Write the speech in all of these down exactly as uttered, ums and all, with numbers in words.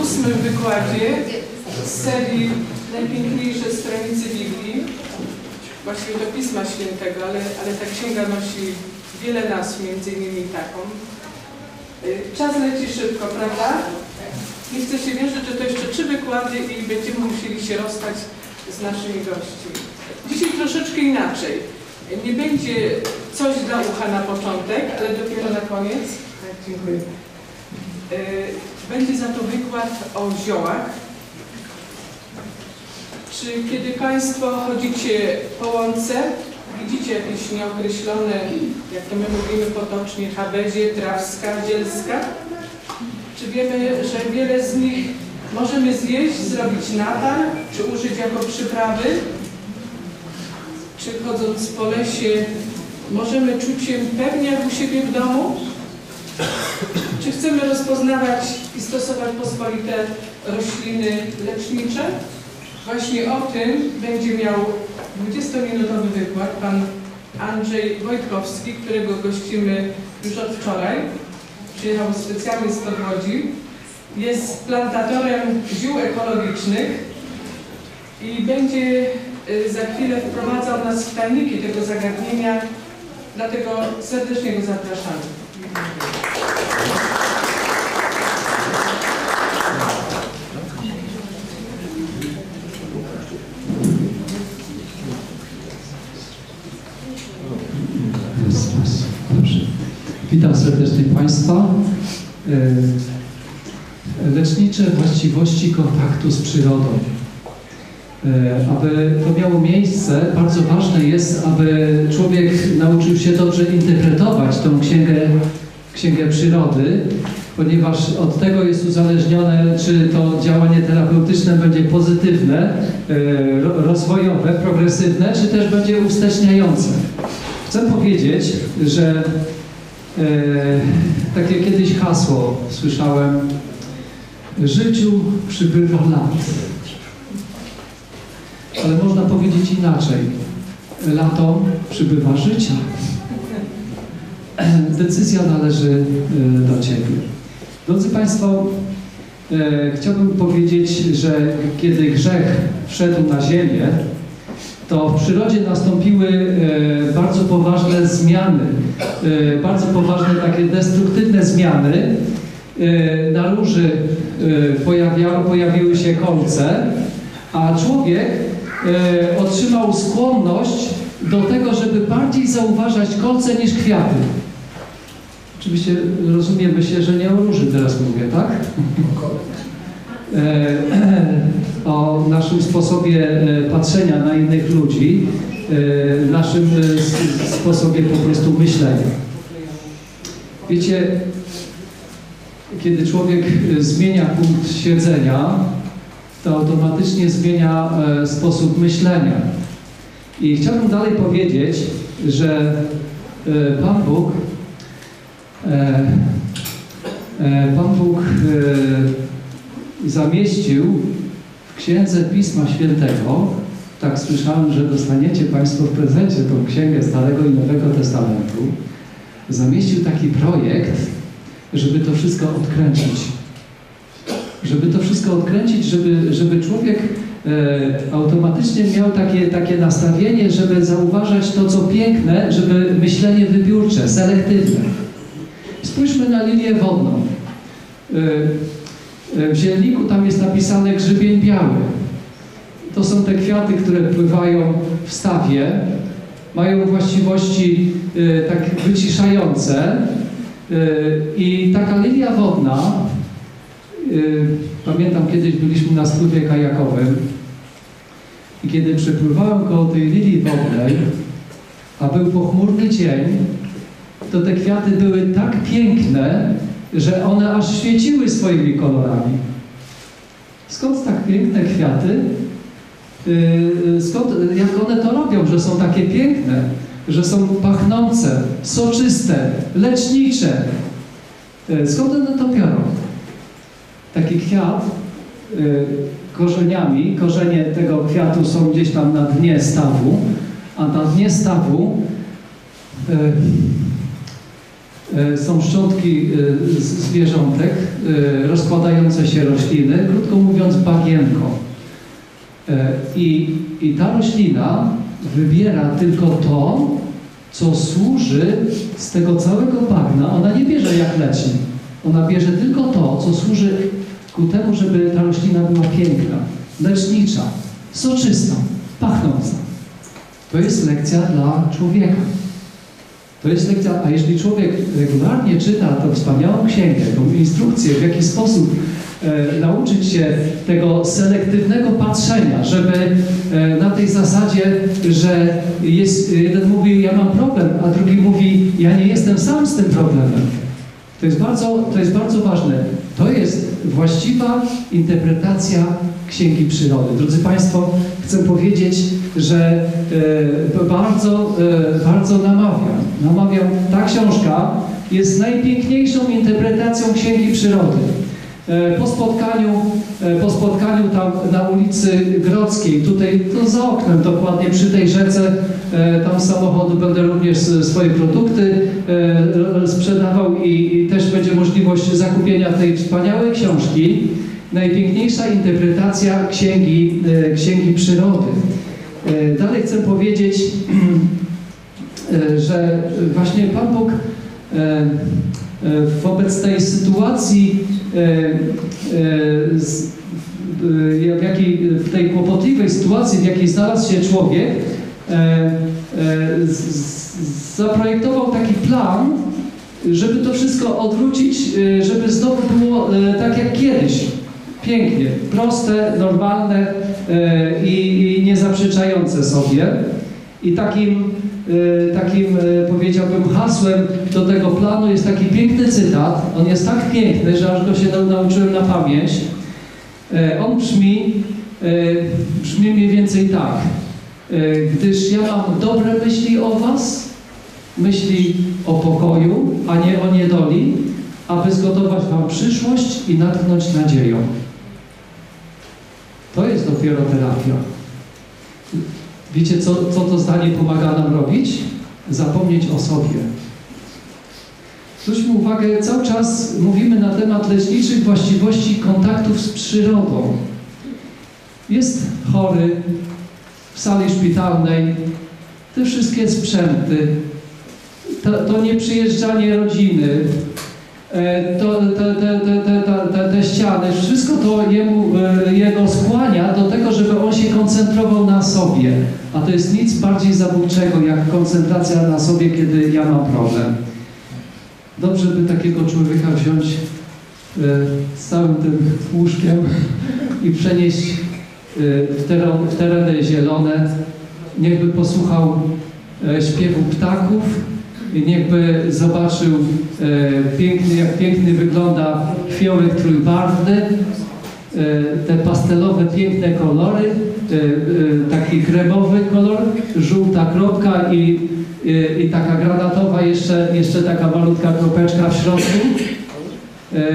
ósmym wykładzie z serii Najpiękniejsze stronice Biblii, właściwie do Pisma Świętego, ale, ale ta księga nosi wiele nazw, między innymi taką. Czas leci szybko, prawda? Nie chcę się wierzyć, że to jeszcze trzy wykłady i będziemy musieli się rozstać z naszymi gośćmi. Dzisiaj troszeczkę inaczej. Nie będzie coś dla ucha na początek, ale dopiero na koniec. Tak, dziękuję. Będzie za to wykład o ziołach. Czy kiedy Państwo chodzicie po łące, widzicie jakieś nieokreślone, jak to my mówimy potocznie, habezie, trawska, zielska? Czy wiemy, że wiele z nich możemy zjeść, zrobić natar, czy użyć jako przyprawy? Czy chodząc po lesie możemy czuć się pewnie jak u siebie w domu? Czy chcemy rozpoznawać i stosować pospolite rośliny lecznicze? Właśnie o tym będzie miał dwudziestominutowy wykład pan Andrzej Wojtkowski, którego gościmy już od wczoraj. Przyjechał specjalnie z Podłodzi. Jest plantatorem ziół ekologicznych i będzie za chwilę wprowadzał nas w tajniki tego zagadnienia, dlatego serdecznie go zapraszamy. Witam serdecznie Państwa. Lecznicze właściwości kontaktu z przyrodą. Aby to miało miejsce, bardzo ważne jest, aby człowiek nauczył się dobrze interpretować tą księgę, księgę przyrody, ponieważ od tego jest uzależnione, czy to działanie terapeutyczne będzie pozytywne, rozwojowe, progresywne, czy też będzie uwsteczniające. Chcę powiedzieć, że E, takie kiedyś hasło słyszałem: życiu przybywa lat. Ale można powiedzieć inaczej. Latom przybywa życia. Decyzja należy do Ciebie. Drodzy Państwo, e, chciałbym powiedzieć, że kiedy grzech wszedł na ziemię, to w przyrodzie nastąpiły e, bardzo poważne zmiany, e, bardzo poważne takie destruktywne zmiany. E, na róży e, pojawiały, pojawiły się kolce, a człowiek e, otrzymał skłonność do tego, żeby bardziej zauważać kolce niż kwiaty. Oczywiście rozumiemy się, że nie o róży teraz mówię, tak? O naszym sposobie patrzenia na innych ludzi, naszym sposobie po prostu myślenia. Wiecie, kiedy człowiek zmienia punkt siedzenia, to automatycznie zmienia sposób myślenia. I chciałbym dalej powiedzieć, że Pan Bóg, Pan Bóg zamieścił w Księdze Pisma Świętego, tak słyszałem, że dostaniecie Państwo w prezencie tą księgę Starego i Nowego Testamentu, zamieścił taki projekt, żeby to wszystko odkręcić. Żeby to wszystko odkręcić, żeby, żeby człowiek e, automatycznie miał takie, takie nastawienie, żeby zauważać to, co piękne, żeby myślenie wybiórcze, selektywne. Spójrzmy na linię wodną. E, W zielniku tam jest napisane grzybień biały. To są te kwiaty, które pływają w stawie, mają właściwości y, tak wyciszające y, i taka lilia wodna, y, pamiętam kiedyś byliśmy na spływie kajakowym i kiedy przepływałem koło tej lilii wodnej, a był pochmurny dzień, to te kwiaty były tak piękne, że one aż świeciły swoimi kolorami. Skąd tak piękne kwiaty? Skąd, jak one to robią, że są takie piękne, że są pachnące, soczyste, lecznicze? Skąd one to biorą? Taki kwiat korzeniami, korzenie tego kwiatu są gdzieś tam na dnie stawu, a na dnie stawu Są szczątki zwierzątek, rozkładające się rośliny, krótko mówiąc bagienko. I, i ta roślina wybiera tylko to, co służy z tego całego bagna. Ona nie bierze jak leci. Ona bierze tylko to, co służy ku temu, żeby ta roślina była piękna, lecznicza, soczysta, pachnąca. To jest lekcja dla człowieka. To jest lekcja, a jeśli człowiek regularnie czyta tę wspaniałą księgę, tą instrukcję, w jaki sposób e, nauczyć się tego selektywnego patrzenia, żeby e, na tej zasadzie, że jest, jeden mówi, ja mam problem, a drugi mówi, ja nie jestem sam z tym problemem. To jest bardzo, to jest bardzo ważne. To jest właściwa interpretacja Księgi Przyrody. Drodzy Państwo, chcę powiedzieć, że e, bardzo, e, bardzo namawiam. Namawiam, ta książka jest najpiękniejszą interpretacją Księgi Przyrody. E, po spotkaniu, e, po spotkaniu tam na ulicy Grodzkiej, tutaj to za oknem dokładnie, przy tej rzece, e, tam z samochodu będę również swoje produkty e, sprzedawał i, i też będzie możliwość zakupienia tej wspaniałej książki. Najpiękniejsza interpretacja Księgi, e, Księgi Przyrody. E, dalej chcę powiedzieć, e, że właśnie Pan Bóg e, e, wobec tej sytuacji, e, e, z, e, w, jakiej, w tej kłopotliwej sytuacji, w jakiej znalazł się człowiek, e, e, z, z, zaprojektował taki plan, żeby to wszystko odwrócić, e, żeby znowu było e, tak jak kiedyś. Pięknie, proste, normalne e, i, i niezaprzeczające sobie. I takim, e, takim e, powiedziałbym, hasłem do tego planu jest taki piękny cytat. On jest tak piękny, że aż go się nauczyłem na pamięć. E, on brzmi, e, brzmi mniej więcej tak. E, gdyż ja mam dobre myśli o was, myśli o pokoju, a nie o niedoli, aby zgotować wam przyszłość i natchnąć nadzieją. To jest dopiero terapia. Wiecie, co, co to zdanie pomaga nam robić? Zapomnieć o sobie. Zwróćmy uwagę, cały czas mówimy na temat leczniczych właściwości kontaktów z przyrodą. Jest chory w sali szpitalnej, te wszystkie sprzęty, to, to nieprzyjeżdżanie rodziny, To, te, te, te, te, te, te ściany, wszystko to jemu, jego skłania do tego, żeby on się koncentrował na sobie. A to jest nic bardziej zabójczego, jak koncentracja na sobie, kiedy ja mam problem. Dobrze by takiego człowieka wziąć y, z całym tym łóżkiem i przenieść y, w, teren, w tereny zielone. Niechby posłuchał y, śpiewu ptaków, niechby zobaczył e, piękny, jak pięknie wygląda fiołek trójbarwny, e, te pastelowe, piękne kolory, e, e, taki kremowy kolor, żółta kropka i, e, i taka granatowa, jeszcze, jeszcze taka malutka kropeczka w środku, e,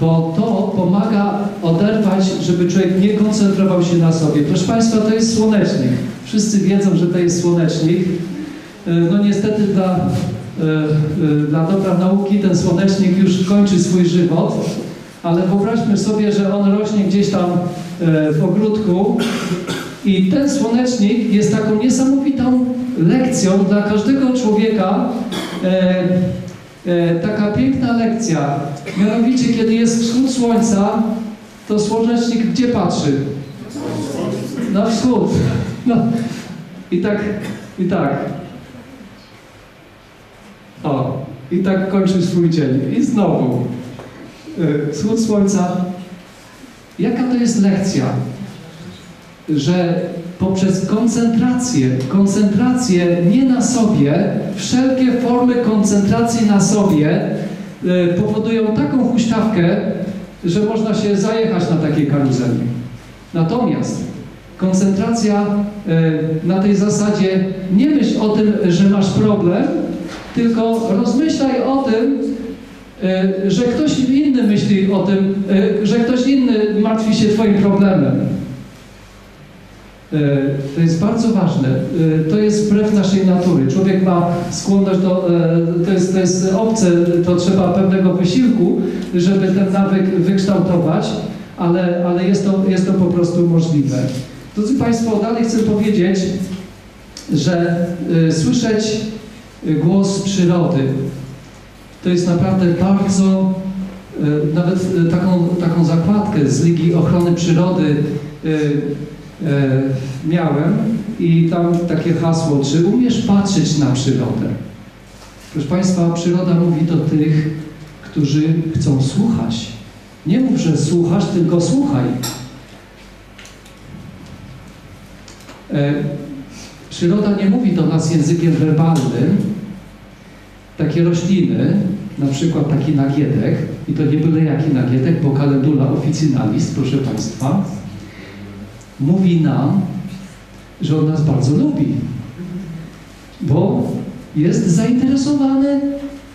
bo to pomaga oderwać, żeby człowiek nie koncentrował się na sobie. Proszę Państwa, to jest słonecznik. Wszyscy wiedzą, że to jest słonecznik. E, no niestety dla Dla dobra nauki ten słonecznik już kończy swój żywot, ale wyobraźmy sobie, że on rośnie gdzieś tam w ogródku i ten słonecznik jest taką niesamowitą lekcją dla każdego człowieka, taka piękna lekcja. Mianowicie, kiedy jest wschód słońca, to słonecznik gdzie patrzy? Na wschód. No. I tak, i tak. O, i tak kończy swój dzień. I znowu wschód słońca. Jaka to jest lekcja? Że poprzez koncentrację, koncentrację nie na sobie, wszelkie formy koncentracji na sobie powodują taką huśtawkę, że można się zajechać na takiej karuzeli. Natomiast koncentracja na tej zasadzie, nie myśl o tym, że masz problem, tylko rozmyślaj o tym, że ktoś inny myśli o tym, że ktoś inny martwi się twoim problemem. To jest bardzo ważne. To jest wbrew naszej natury. Człowiek ma skłonność do... To jest, to jest obce, to trzeba pewnego wysiłku, żeby ten nawyk wykształtować, ale, ale jest, to, jest to po prostu możliwe. Drodzy Państwo, dalej chcę powiedzieć, że słyszeć głos przyrody to jest naprawdę bardzo... Nawet taką, taką zakładkę z Ligi Ochrony Przyrody miałem i tam takie hasło, czy umiesz patrzeć na przyrodę? Proszę Państwa, przyroda mówi do tych, którzy chcą słuchać. Nie mów, że słuchasz, tylko słuchaj. Przyroda nie mówi do nas językiem werbalnym. Takie rośliny, na przykład taki nagiedek, i to nie byle jaki nagiedek, bo Calendula officinalis, proszę Państwa, mówi nam, że on nas bardzo lubi, bo jest zainteresowany,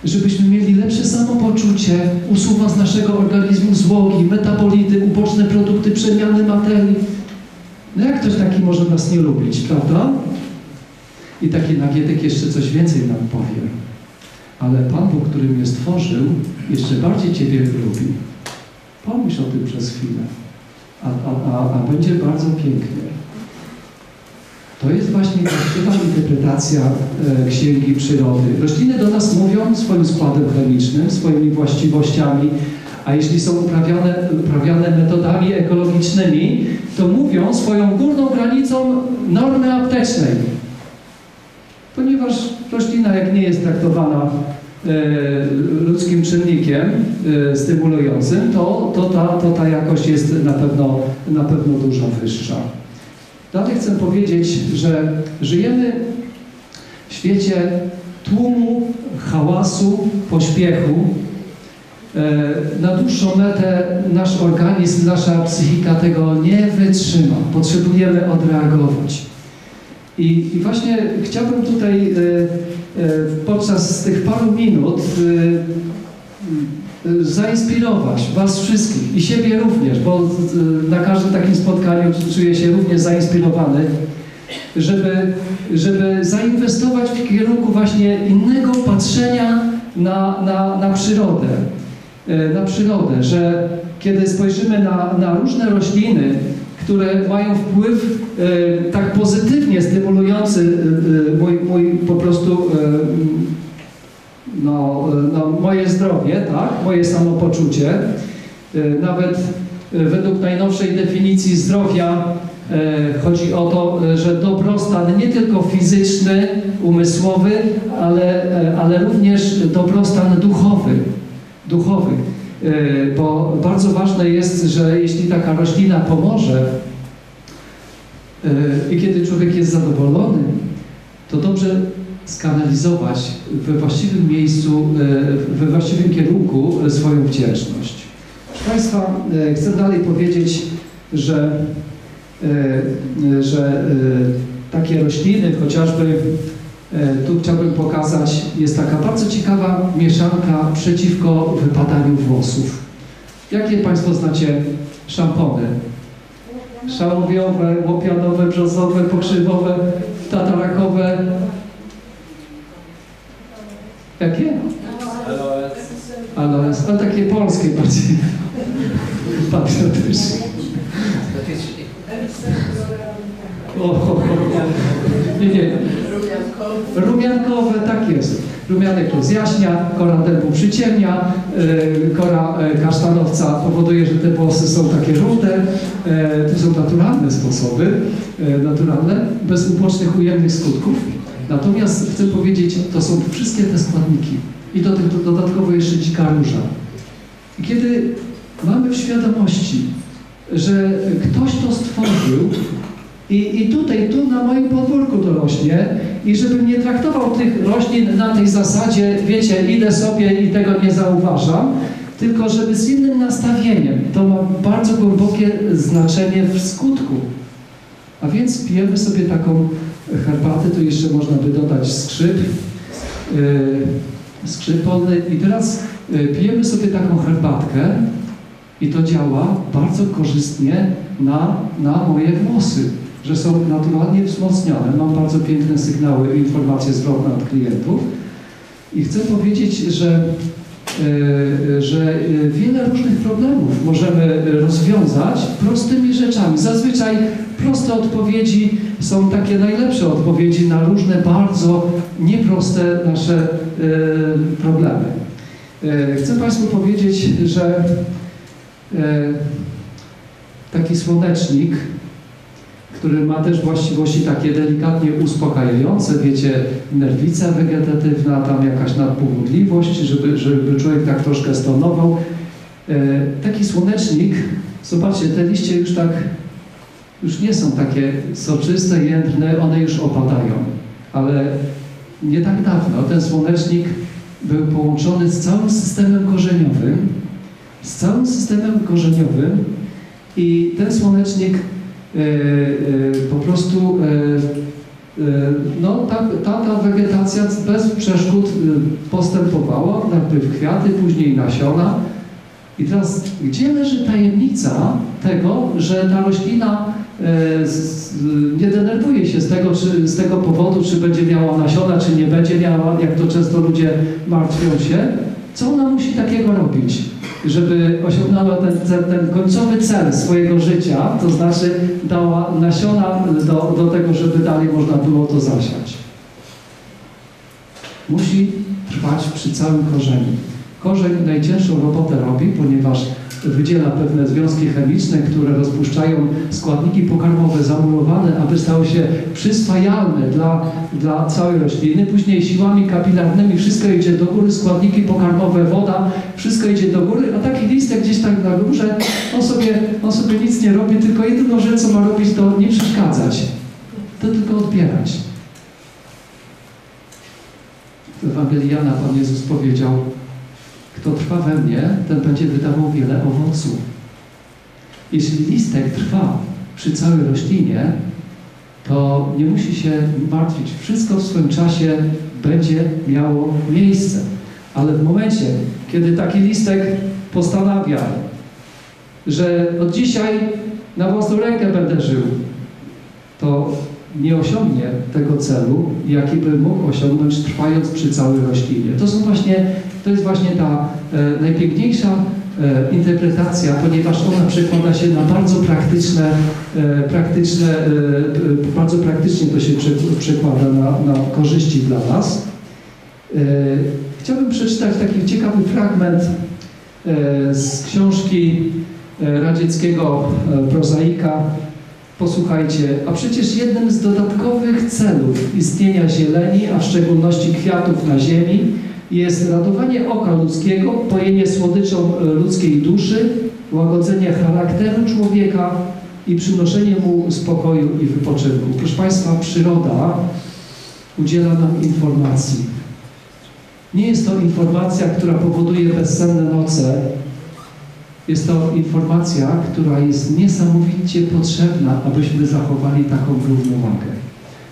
żebyśmy mieli lepsze samopoczucie, usuwa z naszego organizmu złogi, metabolity, uboczne produkty, przemiany materii. No jak ktoś taki może nas nie lubić, prawda? I taki nagiedek jeszcze coś więcej nam powie. Ale Pan Bóg, który mnie stworzył, jeszcze bardziej Ciebie lubi. Pomyśl o tym przez chwilę. A, a, a, a będzie bardzo pięknie. To jest właśnie właściwa interpretacja e, Księgi Przyrody. Rośliny do nas mówią swoim składem chemicznym, swoimi właściwościami, a jeśli są uprawiane, uprawiane metodami ekologicznymi, to mówią swoją górną granicą normy aptecznej. Ponieważ roślina, jak nie jest traktowana ludzkim czynnikiem stymulującym, to, to, ta, to ta jakość jest na pewno, na pewno dużo wyższa. Dlatego chcę powiedzieć, że żyjemy w świecie tłumu, hałasu, pośpiechu. Na dłuższą metę nasz organizm, nasza psychika tego nie wytrzyma. Potrzebujemy odreagować. I, i właśnie chciałbym tutaj podczas tych paru minut zainspirować Was wszystkich i siebie również, bo na każdym takim spotkaniu czuję się również zainspirowany, żeby, żeby zainwestować w kierunku właśnie innego patrzenia na, na, na przyrodę. Na przyrodę, że kiedy spojrzymy na, na różne rośliny, które mają wpływ e, tak pozytywnie stymulujący e, mój, mój po prostu e, no, no, moje zdrowie, tak? Moje samopoczucie. E, nawet e, według najnowszej definicji zdrowia e, chodzi o to, że dobrostan nie tylko fizyczny, umysłowy, ale, e, ale również dobrostan duchowy. duchowy. Bo bardzo ważne jest, że jeśli taka roślina pomoże i kiedy człowiek jest zadowolony, to dobrze skanalizować we właściwym miejscu, we właściwym kierunku swoją wdzięczność. Proszę Państwa, chcę dalej powiedzieć, że, że takie rośliny, chociażby tu chciałbym pokazać, jest taka bardzo ciekawa mieszanka przeciwko wypadaniu włosów. Jakie Państwo znacie szampony? Szałwiowe, łopianowe, brzozowe, pokrzywowe, tatarakowe. Jakie? Aloes. Aloes. No takie polskie bardziej. Patrzę też. O, o, o. Nie, nie. Rumiankowe, tak jest. Rumianek to zjaśnia, kora dębu przyciemnia, yy, kora yy, kasztanowca powoduje, że te włosy są takie żółte. Yy, to są naturalne sposoby, yy, naturalne, bez ubocznych ujemnych skutków. Natomiast chcę powiedzieć, to są wszystkie te składniki. I do tego dodatkowo jeszcze dzika róża. I kiedy mamy w świadomości, że ktoś to stworzył, I, I tutaj, tu na moim podwórku to rośnie i żebym nie traktował tych roślin na tej zasadzie, wiecie, idę sobie i tego nie zauważam, tylko żeby z innym nastawieniem. To ma bardzo głębokie znaczenie w skutku. A więc pijemy sobie taką herbatę, tu jeszcze można by dodać skrzyp, yy, skrzyp polny. I teraz pijemy sobie taką herbatkę i to działa bardzo korzystnie na, na moje włosy. że są naturalnie wzmocnione. Mam bardzo piękne sygnały, informacje zwrotne od klientów. I chcę powiedzieć, że, że wiele różnych problemów możemy rozwiązać prostymi rzeczami. Zazwyczaj proste odpowiedzi są takie najlepsze odpowiedzi na różne bardzo nieproste nasze problemy. Chcę Państwu powiedzieć, że taki słonecznik, który ma też właściwości takie delikatnie uspokajające, wiecie, nerwica wegetatywna, tam jakaś nadpobudliwość, żeby, żeby człowiek tak troszkę stonował. Taki słonecznik, zobaczcie, te liście już tak, już nie są takie soczyste, jędrne, one już opadają. Ale nie tak dawno ten słonecznik był połączony z całym systemem korzeniowym, z całym systemem korzeniowym i ten słonecznik Yy, yy, po prostu yy, yy, no, ta, ta, ta wegetacja bez przeszkód yy, postępowała, najpierw kwiaty, później nasiona. I teraz gdzie leży tajemnica tego, że ta roślina yy, z, yy, nie denerwuje się z tego, czy, z tego powodu, czy będzie miała nasiona, czy nie będzie miała, jak to często ludzie martwią się. Co ona musi takiego robić, żeby osiągnęła ten, ten, ten końcowy cel swojego życia, to znaczy dała nasiona do, do tego, żeby dalej można było to zasiać. Musi trwać przy całym korzeniu. Korzeń najcięższą robotę robi, ponieważ wydziela pewne związki chemiczne, które rozpuszczają składniki pokarmowe zamurowane, aby stały się przyswajalne dla, dla całej rośliny. Później siłami kapilarnymi wszystko idzie do góry, składniki pokarmowe, woda, wszystko idzie do góry, a taki listek gdzieś tak na górze, on sobie, on sobie nic nie robi, tylko jedyną rzecz, co ma robić, to nie przeszkadzać, to tylko odbierać. W Ewangelii Jana Pan Jezus powiedział: kto trwa we mnie, ten będzie wydawał wiele owocu. Jeśli listek trwa przy całej roślinie, to nie musi się martwić. Wszystko w swoim czasie będzie miało miejsce. Ale w momencie, kiedy taki listek postanawia, że od dzisiaj na własną rękę będę żył, to nie osiągnie tego celu, jaki by mógł osiągnąć, trwając przy całej roślinie. To są właśnie, to jest właśnie ta e, najpiękniejsza e, interpretacja, ponieważ ona przekłada się na bardzo praktyczne, e, praktyczne e, bardzo praktycznie to się przekłada na, na korzyści dla nas. E, chciałbym przeczytać taki ciekawy fragment e, z książki e, radzieckiego e, prozaika. Posłuchajcie, a przecież jednym z dodatkowych celów istnienia zieleni, a w szczególności kwiatów na ziemi, jest radowanie oka ludzkiego, pojenie słodyczą ludzkiej duszy, łagodzenie charakteru człowieka i przynoszenie mu spokoju i wypoczynku. Proszę Państwa, przyroda udziela nam informacji. Nie jest to informacja, która powoduje bezsenne noce. Jest to informacja, która jest niesamowicie potrzebna, abyśmy zachowali taką równowagę.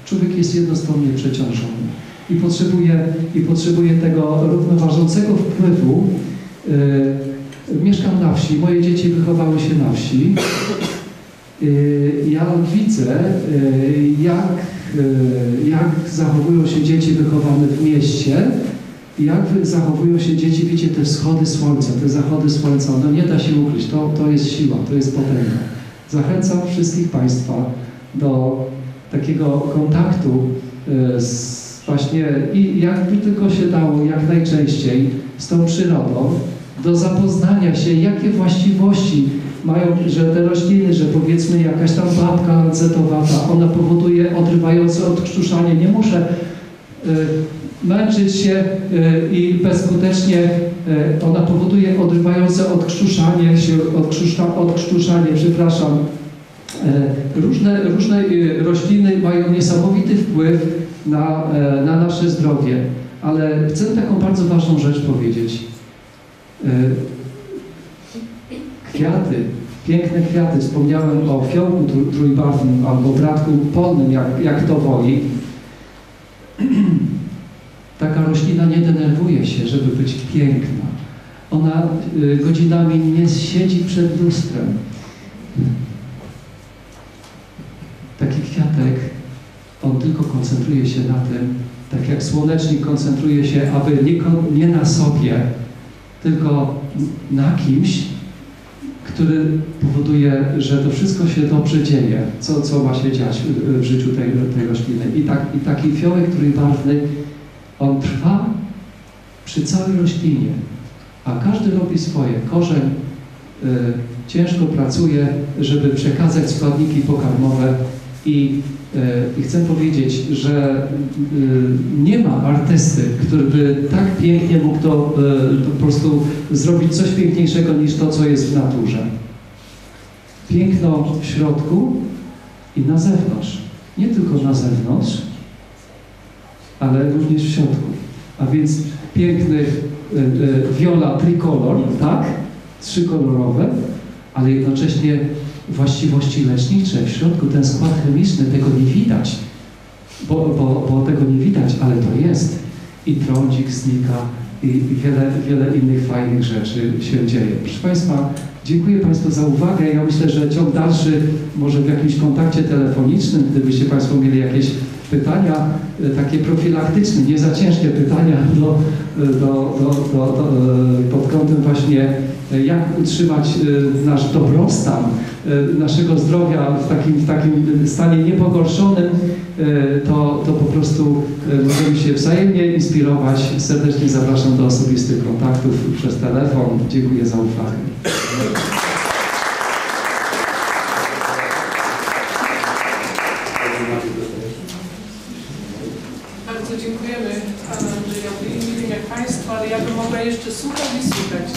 Człowiek jest jednostronnie przeciążony i potrzebuje, i potrzebuje tego równoważącego wpływu. Yy, mieszkam na wsi, moje dzieci wychowały się na wsi. Yy, ja widzę, yy, jak, yy, jak zachowują się dzieci wychowane w mieście. Jak zachowują się dzieci, wiecie, te wschody słońca, te zachody słońca, no nie da się ukryć, to, to jest siła, to jest potęga. Zachęcam wszystkich Państwa do takiego kontaktu z właśnie, i jakby tylko się dało, jak najczęściej z tą przyrodą, do zapoznania się, jakie właściwości mają, że te rośliny, że powiedzmy jakaś tam babka lancetowata, ona powoduje odrywające odkrztuszanie, nie muszę y męczyć się y, i bezskutecznie y, ona powoduje odrywające odkrztuszanie się, odkrztusza, odkrztuszanie, przepraszam. Y, różne, różne y, rośliny mają niesamowity wpływ na, y, na nasze zdrowie, ale chcę taką bardzo ważną rzecz powiedzieć. Y, kwiaty, piękne kwiaty, wspomniałem o fiołku tr trójbarwnym albo bratku polnym, jak, jak to woli. Taka roślina nie denerwuje się, żeby być piękna. Ona y, godzinami nie siedzi przed lustrem. Taki Piątek on tylko koncentruje się na tym, tak jak słonecznik koncentruje się, aby nie, nie na sobie, tylko na kimś, który powoduje, że to wszystko się dobrze dzieje, co, co ma się dziać w życiu tej, tej rośliny. I, tak, i taki fiołek trójbarwny, on trwa przy całej roślinie, a każdy robi swoje. Korzeń y, ciężko pracuje, żeby przekazać składniki pokarmowe i, y, i chcę powiedzieć, że y, nie ma artysty, który by tak pięknie mógł to, y, po prostu zrobić coś piękniejszego niż to, co jest w naturze. Piękno w środku i na zewnątrz. Nie tylko na zewnątrz, ale również w środku. A więc piękny wiola trikolor, tak? Trzykolorowe, ale jednocześnie właściwości lecznicze w środku, ten skład chemiczny, tego nie widać, bo, bo, bo tego nie widać, ale to jest. I trądzik znika i wiele, wiele innych fajnych rzeczy się dzieje. Proszę Państwa, dziękuję Państwu za uwagę. Ja myślę, że ciąg dalszy może w jakimś kontakcie telefonicznym, gdybyście Państwo mieli jakieś pytania takie profilaktyczne, nie za ciężkie pytania do, do, do, do, do, pod kątem właśnie jak utrzymać nasz dobrostan, naszego zdrowia w takim, w takim stanie niepogorszonym, to, to po prostu możemy się wzajemnie inspirować. Serdecznie zapraszam do osobistych kontaktów przez telefon. Dziękuję za uwagę. Słuchać i słuchać,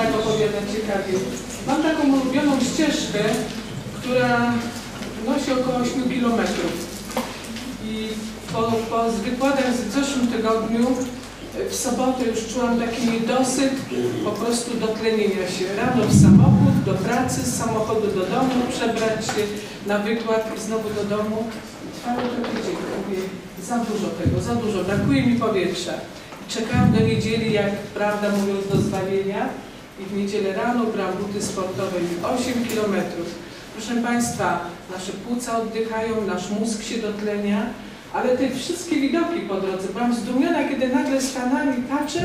tak opowiadam ciekawie. Mam taką ulubioną ścieżkę, która nosi około osiem kilometrów. I po, po wykładach w zeszłym tygodniu, w sobotę już czułam taki niedosyt, po prostu do tlenienia się. Rano w samochód, do pracy, z samochodu do domu, przebrać się na wykład i znowu do domu. Trwało to tydzień, mówię, za dużo tego, za dużo, brakuje mi powietrza. Czekałam do niedzieli, jak prawda mówiąc, do zbawienia i w niedzielę rano brałam buty sportowe i osiem kilometrów. Proszę Państwa, nasze płuca oddychają, nasz mózg się dotlenia, ale te wszystkie widoki po drodze. Byłam zdumiona, kiedy nagle stanęłam i patrzę,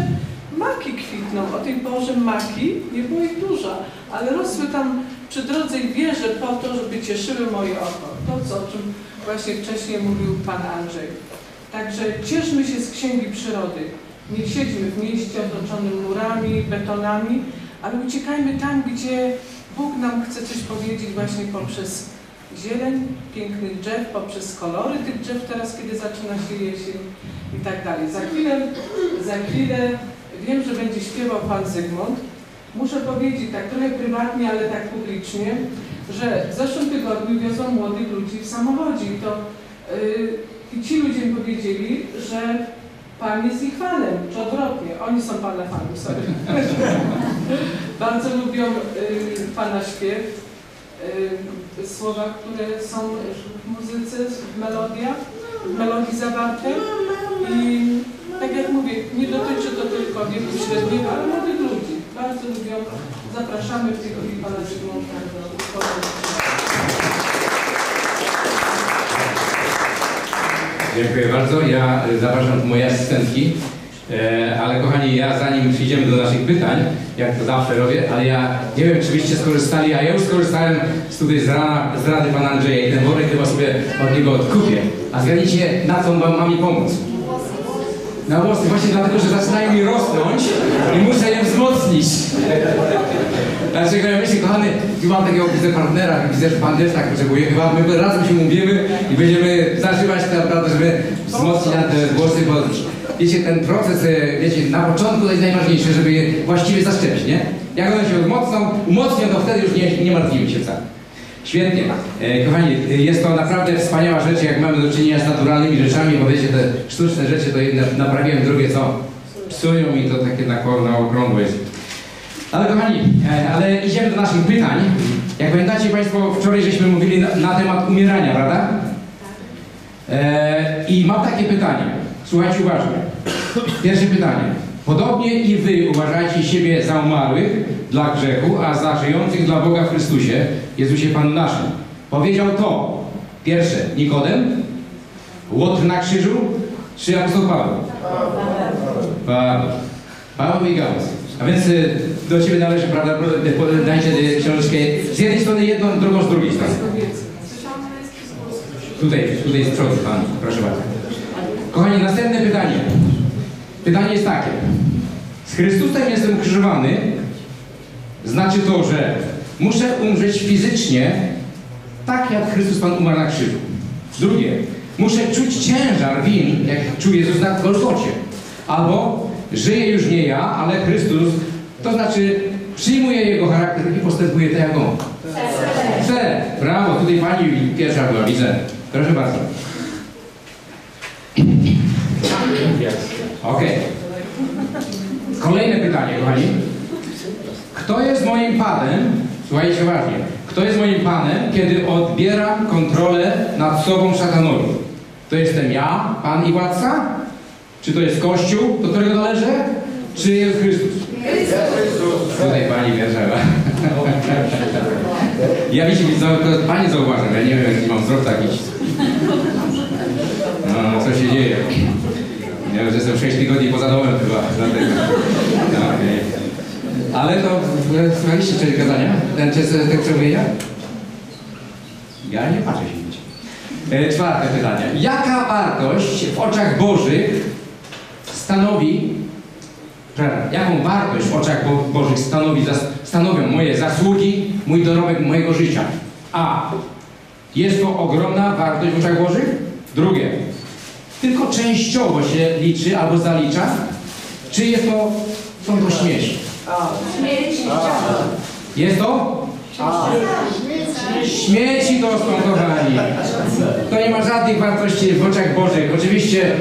maki kwitną. O tej porze maki nie było ich dużo, ale rosły tam przy drodze i wierzę po to, żeby cieszyły moje oko. To, co, o czym właśnie wcześniej mówił Pan Andrzej. Także cieszmy się z Księgi Przyrody. Nie siedźmy w mieście otoczonym murami, betonami, ale uciekajmy tam, gdzie Bóg nam chce coś powiedzieć właśnie poprzez zieleń, pięknych drzew, poprzez kolory tych drzew teraz, kiedy zaczyna się jesień i tak dalej. Za chwilę, za chwilę wiem, że będzie śpiewał Pan Zygmunt. Muszę powiedzieć tak trochę prywatnie, ale tak publicznie, że w zeszłym tygodniu wiozą młodych ludzi w samochodzie i to yy, i ci ludzie mi powiedzieli, że Pan jest ich fanem, czy odwrotnie. Oni są Pana fanów, sorry. Bardzo lubią y, Pana śpiew, y, słowa, które są w muzyce, w melodiach, w melodii zawarte. I tak jak mówię, nie dotyczy to tylko wieku średniego, ale młodych ludzi. Bardzo lubią. Zapraszamy w tej chwili Pana Zygmunta do. Dziękuję bardzo. Ja zapraszam moje asystentki, ale kochani, ja zanim przejdziemy do naszych pytań, jak to zawsze robię, ale ja nie wiem, czy byście skorzystali, a ja już skorzystałem z tutaj z, rana, z rady Pana Andrzeja i ten worek chyba sobie od niego odkupię. A zgadnijcie, na co mam mi pomóc? Na włosy, właśnie dlatego, że zaczynają mi rosnąć i muszę je wzmocnić. Dlaczego ja myślę, kochany, mam takiego wicepartnera, widzę, że Pan też tak potrzebuje, chyba my razem się umówiemy i będziemy zażywać naprawdę, żeby wzmocnić te włosy, bo wiecie, ten proces, wiecie, na początku to jest najważniejsze, żeby je właściwie zaszczepić, nie? Jak one się odmocną, umocnią, to wtedy już nie, nie martwimy się wcale. Świetnie. Kochani, jest to naprawdę wspaniała rzecz, jak mamy do czynienia z naturalnymi rzeczami, bo wiecie, te sztuczne rzeczy to jedne naprawiłem, drugie co psują i to takie na okrągło jest. Ale kochani, ale idziemy do naszych pytań. Jak pamiętacie Państwo, wczoraj żeśmy mówili na, na temat umierania, prawda? E, I mam takie pytanie. Słuchajcie uważnie. Pierwsze pytanie. Podobnie i Wy uważajcie siebie za umarłych dla grzechu, a za żyjących dla Boga w Chrystusie, Jezusie Panu naszym. Powiedział to Pierwsze, Nikodem, Łotr na krzyżu, czy apostoł Paweł? Paweł. Paweł i Gałas. A więc do Ciebie należy, prawda, dajcie książeczkę z jednej strony jedną, drugą z drugiej strony. Tutaj, tutaj z przodu, Pan, proszę bardzo. Kochani, następne pytanie. Pytanie jest takie. Z Chrystusem jestem ukrzyżowany, znaczy to, że muszę umrzeć fizycznie, tak jak Chrystus Pan umarł na krzyżu. Drugie, muszę czuć ciężar win, jak czuł Jezus na Golgocie. Albo żyję już nie ja, ale Chrystus, to znaczy przyjmuję Jego charakter i postępuję tak jak On. C. Brawo, tutaj Pani pierwsza była, widzę. Proszę bardzo. Okej. Okay. Kolejne pytanie, kochani. Kto jest moim Panem, słuchajcie uważnie, kto jest moim Panem, kiedy odbieram kontrolę nad sobą szatanowi? To jestem ja, Pan i Władca? Czy to jest Kościół, do którego należę? Czy jest Chrystus? Jest Chrystus. Tutaj Pani wierzyła. Ja widzę, Pani zauważa, ja nie wiem, jaki mam wzrok taki. No, co się dzieje? Ja już jestem sześć tygodni poza domem chyba, dlatego. Okay. Ale to słuchaliście czyli kazania? Ten, co mówię ja? Ja nie patrzę się nic. E, czwarte pytanie. Jaka wartość w oczach Bożych stanowi, prawda, jaką wartość w oczach Bo Bożych stanowi, zas, stanowią moje zasługi, mój dorobek mojego życia? A. Jest to ogromna wartość w oczach Bożych? Drugie. Tylko częściowo się liczy albo zalicza? Czy jest to, są to śmieszne? A. Śmieci. A. Jest to? A. Śmieci to są, kochani. To nie ma żadnych wartości w oczach Bożych. Oczywiście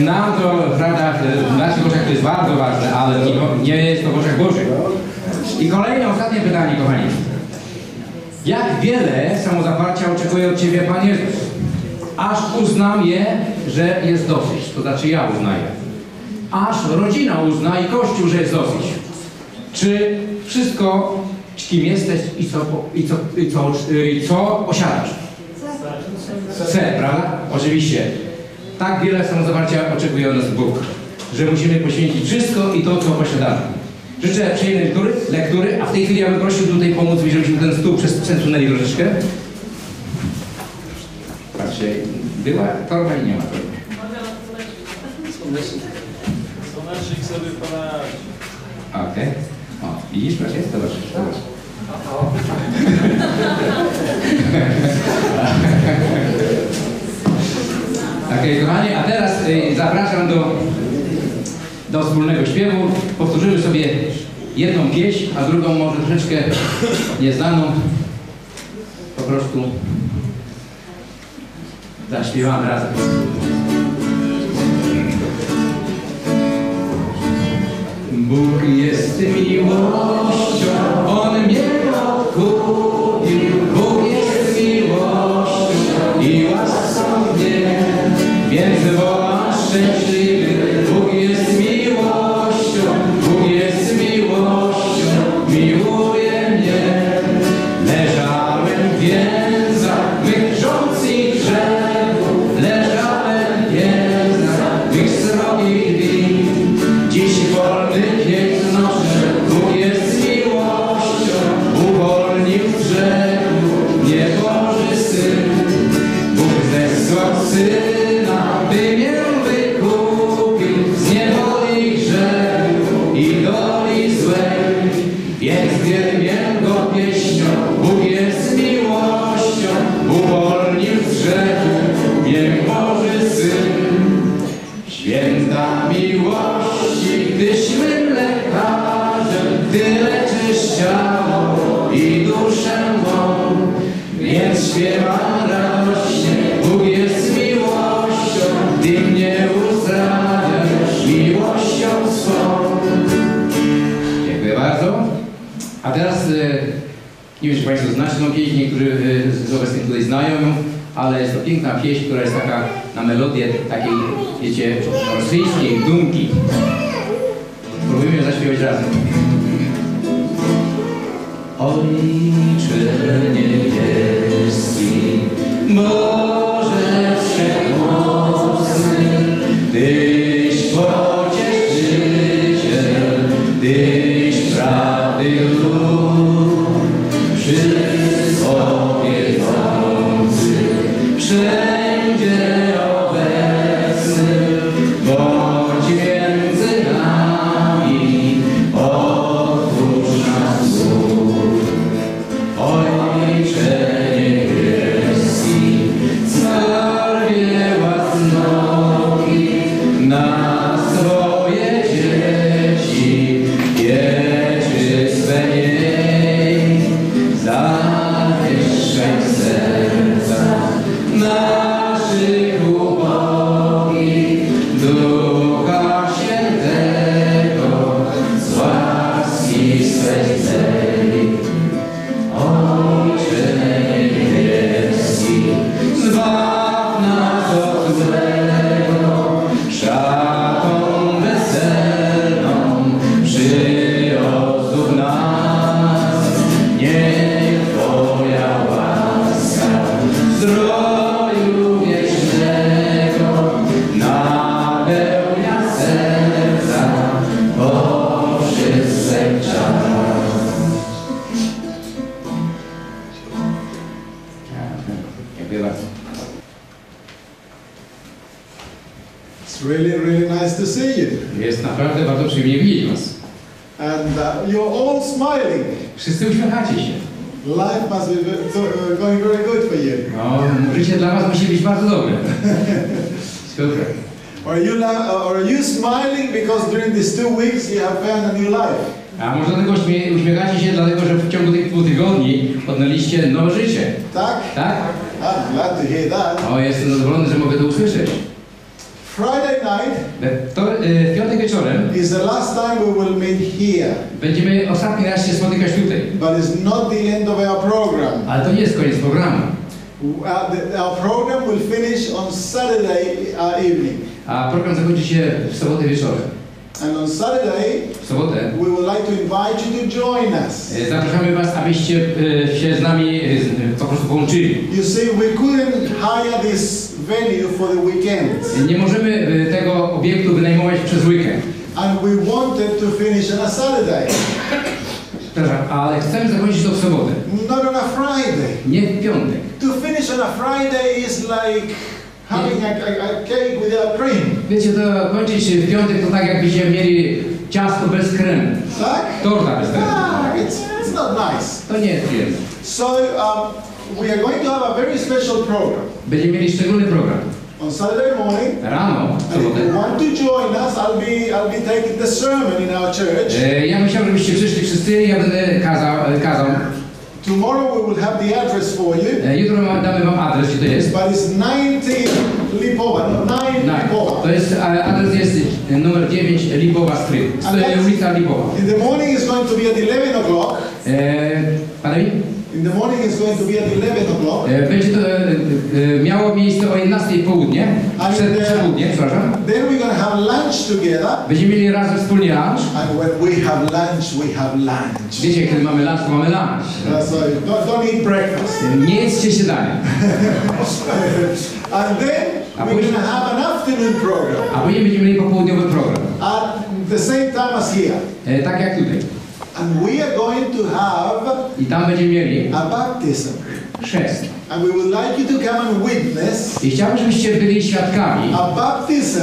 nam to, prawda, w naszych oczach to jest bardzo ważne, ale nie jest to w oczach Bożych. I kolejne, ostatnie pytanie, kochani. Jak wiele samozaparcia oczekuje od Ciebie Pan Jezus? Aż uznam je, że jest dosyć. To znaczy ja uznaję. Aż rodzina uzna i Kościół, że jest dosyć. Czy wszystko, kim jesteś i co, i co, i co, i co osiadasz? C, prawda? Oczywiście. Tak wiele samozaparcia oczekuje od nas Bóg, że musimy poświęcić wszystko i to, co posiadamy. Życzę przyjemnej lektury, lektury, a w tej chwili ja bym prosił tutaj pomóc mi, żebyśmy ten stół przesunęli troszeczkę. Patrzcie, była torba i nie ma torby. Słonecznik sobie poradzi. Okej. Okay. O, widzisz, proszę, zobacz, zobacz. Okej, okay, kochani, a teraz y, zapraszam do, do wspólnego śpiewu. Powtórzymy sobie jedną pieśń, a drugą może troszeczkę nieznaną. Po prostu zaśpiewamy razem. Bóg jest miłością, On mnie odkupił. Bóg jest miłością i łaską mnie, więc wołam szczęśliwy. Bóg jest miłością, Bóg jest miłością, miłuje mnie. Leżałem w więzach mych rządz i grzechów, leżałem w więzach mych srogich win. Dziś wolny ale jest to piękna pieśń, która jest taka na melodię takiej, wiecie, rosyjskiej dumki. Spróbujmy ją zaśpiewać razem. Ojcze niebieski, A może dlatego uśmiechacie się, dlatego że w ciągu tych dwóch tygodni odnaliście nowe życie. Tak? Tak? I'm glad to hear that. O, jestem zadowolony, że mogę to usłyszeć. Friday night to, e, piątek wieczorem is the last time we will meet here. Będziemy ostatni raz się spotykać tutaj. But it's not the end of our program. Ale to nie jest koniec programu. Uh, the, our program will finish on Saturday uh, evening. A program zakończy się w sobotę wieczorem. And on Saturday, w sobotę, we would like to invite you to join us. Zapraszamy was, abyście e, się z nami e, po prostu połączyli. You see, we couldn't hire this venue for the weekend. Nie możemy e, tego obiektu wynajmować przez weekend. And we wanted to finish on a Saturday. Ale chcemy zakończyć to w sobotę. Not on a Friday. Nie w piątek. To finish on a Friday is like having a, a, a cake without cream. Wiecie, to kończyć w piątek to tak, jakbyście mieli ciasto bez kremu. Tak? Torta bez kremu. Ah, it's, it's not nice. To nie jest piękne. So um, we are going to have a very special program. Będziemy mieli szczególny program. On Saturday morning, rano, w sobotę. If you want to join us, I'll be, I'll be taking the sermon in our church. E, ja myślałem, żebyście przyszli wszyscy, ja będę kazał. kazał. Tomorrow we will have the address for you. Jutro damy wam adres, gdzie to jest. But it's nineteen Lipowa, nine Lipowa. To jest adres, jest numer dziewięć Lipowa Street. Ulica Lipowa. In the morning is going to be at eleven o'clock. In the morning is going to be at eleven o'clock. Będzie to miało miejsce o jedenastej południe. Południe, przepraszam. Then we're going to have lunch together. Będziemy mieli razem wspólnie lunch. And when we have lunch, we have lunch. Wiecie, kiedy mamy lunch, to mamy lunch. So don't, don't eat breakfast. Nie jedzcie śniadania. And then we're going to have an afternoon program. A później będziemy mieli popołudniowy program. At the same time as here. Tak jak tutaj. And we are going to have I tam będziemy mieli a baptism. Chrzest. And we would like you to come and witness. I chciałbym, żebyście byli świadkami. A baptism.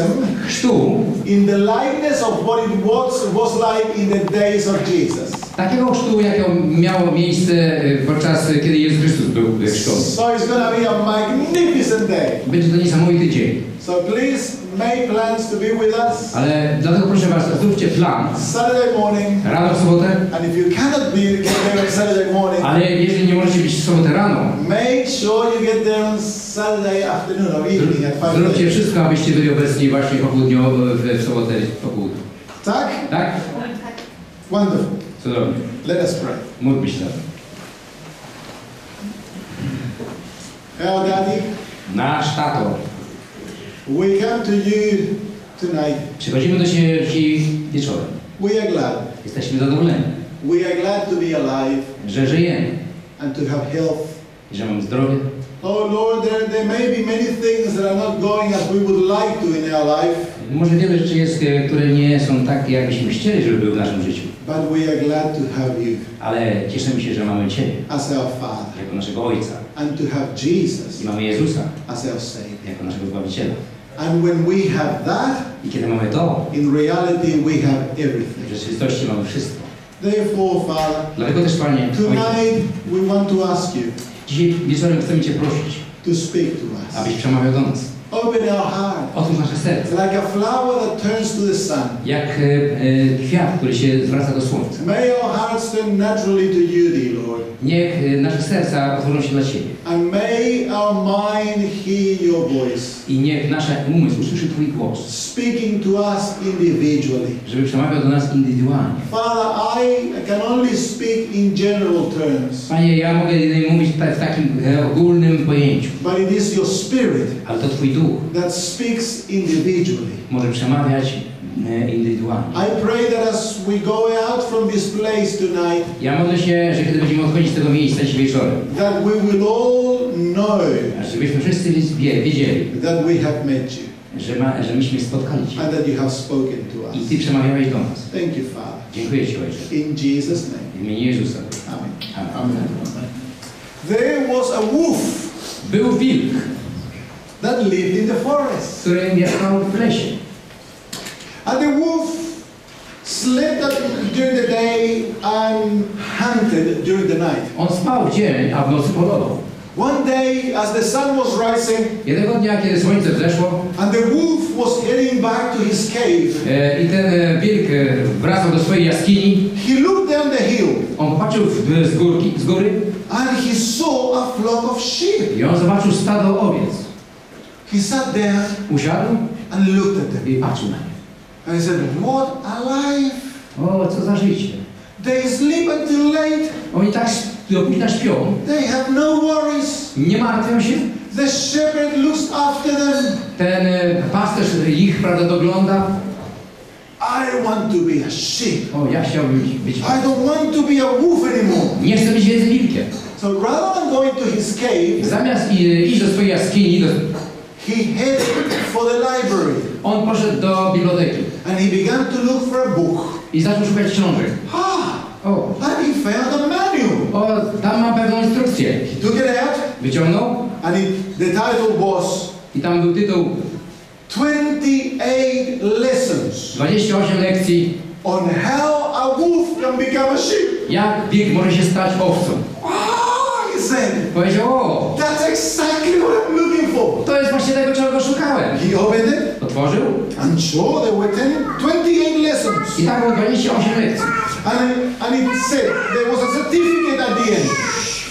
Chrztu. In the likeness of what it was, was like in the days of Jesus. Takiego chrztu, jakie miało miejsce podczas kiedy Jezus Chrystus był chrzczony. So it's going to be a magnificent day. Będzie to niesamowity dzień. So please make plans to be with us. Ale dlatego proszę was, zróbcie plan. Saturday morning. Rano w sobotę. And if you cannot be there on Saturday morning. Ale jeżeli nie możecie być w sobotę rano. Make sure you get there on Saturday afternoon or evening at five. Zróbcie wszystko, abyście byli obecni właśnie po południu w sobotę po południu. Tak? Tak. Wonderful. Cudownie. Let us pray. Módlmy się. Hello, Daddy. Nasz tato. We come to you tonight. Przychodzimy do Ciebie wieczorem. We are glad. Jesteśmy zadowoleni. We are glad to be alive. Że żyjemy. And to have health. Że mam zdrowie. Może wiele rzeczy jest, które nie są takie, jak byśmy chcieli, żeby były w naszym życiu. But we are glad to have you. Ale cieszymy się, że mamy Ciebie as our Father. Jako naszego Ojca. And to have Jesus. I mamy Jezusa as our Savior. Jako naszego Zbawiciela. And when we have that, i kiedy mamy to, in reality we have everything. W rzeczywistości mamy wszystko. Therefore, Father, dlatego też, Panie, tonight we want to ask you. Dzisiaj wieczorem chcemy Cię prosić, to speak to us. Abyś przemawiał do nas. Open our heart. Otwórz nasze serce. Like a flower that turns to the sun. Jak e, e, kwiat, który się zwraca do słońca. May our hearts turn naturally to you, dear Lord. Niech e, nasze serca otworzą się dla Ciebie. And may our mind hear your voice. I niech nasz umysł usłyszy Twój głos. Speaking to us individually. Żeby przemawiał do nas indywidualnie. Father, I can only speak in general terms. Panie, ja mogę jedynie mówić w takim ogólnym pojęciu. But it is your spirit. Ale to Twój that speaks individually. Może przemawiać indywidualnie. I pray that as we go out from this place tonight. Ja modlę się, że kiedy będziemy odchodzić z tego miejsca dzisiaj wieczorem. That we will all know. Żebyśmy wszyscy wiedzieli. That we have met you. Że, ma, że myśmy spotkali Cię. And that you have spoken to us. I Ty przemawiałeś do nas. Thank you, Father. Dziękuję Ci, Ojcze. In Jesus' name. W imieniu Jezusa. Amen. Amen. Amen. Amen. There was a wolf. Był wilk. That lived in the forest. And the wolf slept during the day and hunted during the night. On spał w dzień, a w nocy polował. One day, as the sun was rising, jednego dnia, kiedy słońce wzeszło, and the wolf was heading back to his cave, e, i ten e, wilk e, wracał do swojej jaskini. He looked down the hill. On patrzył w, z, górki, z góry. And he saw a flock of sheep. I on zobaczył stado owiec. He sat there. Usiadł. And looked at them. I patrzył na nie. And he said, "What a life!" O, co za życie. They sleep until late. Oni tak do późna śpią. They have no worries. Nie martwią się. The shepherd looks after them. Ten pasterz ich, prawda, dogląda. I want to be a sheep. O, ja chciałbym być. I don't want to be a wolf anymore. Nie chcę być wilkiem. So rather than going to his cave, zamiast iść do swojej jaskini, he headed for the library. On poszedł do biblioteki. And he began to look for a book. I zaczął szukać książek. Ah! Oh! And he found a manual. O, tam ma pewną instrukcję. He took it out. Wyciągnął. And it, the title was. I tam był tytuł. twenty-eight lessons. dwadzieścia osiem lekcji. On how a wolf can become a sheep. Jak wilk może się stać owcą. Ah! He said. Powiedział. O! That's exactly what I'm looking for. To jest właśnie tego, czego szukałem. He opened it. Otworzył. And sure there were twenty-eight lessons. I tak było dwadzieścia osiem lekcji. And, and it said there was a certificate at the end.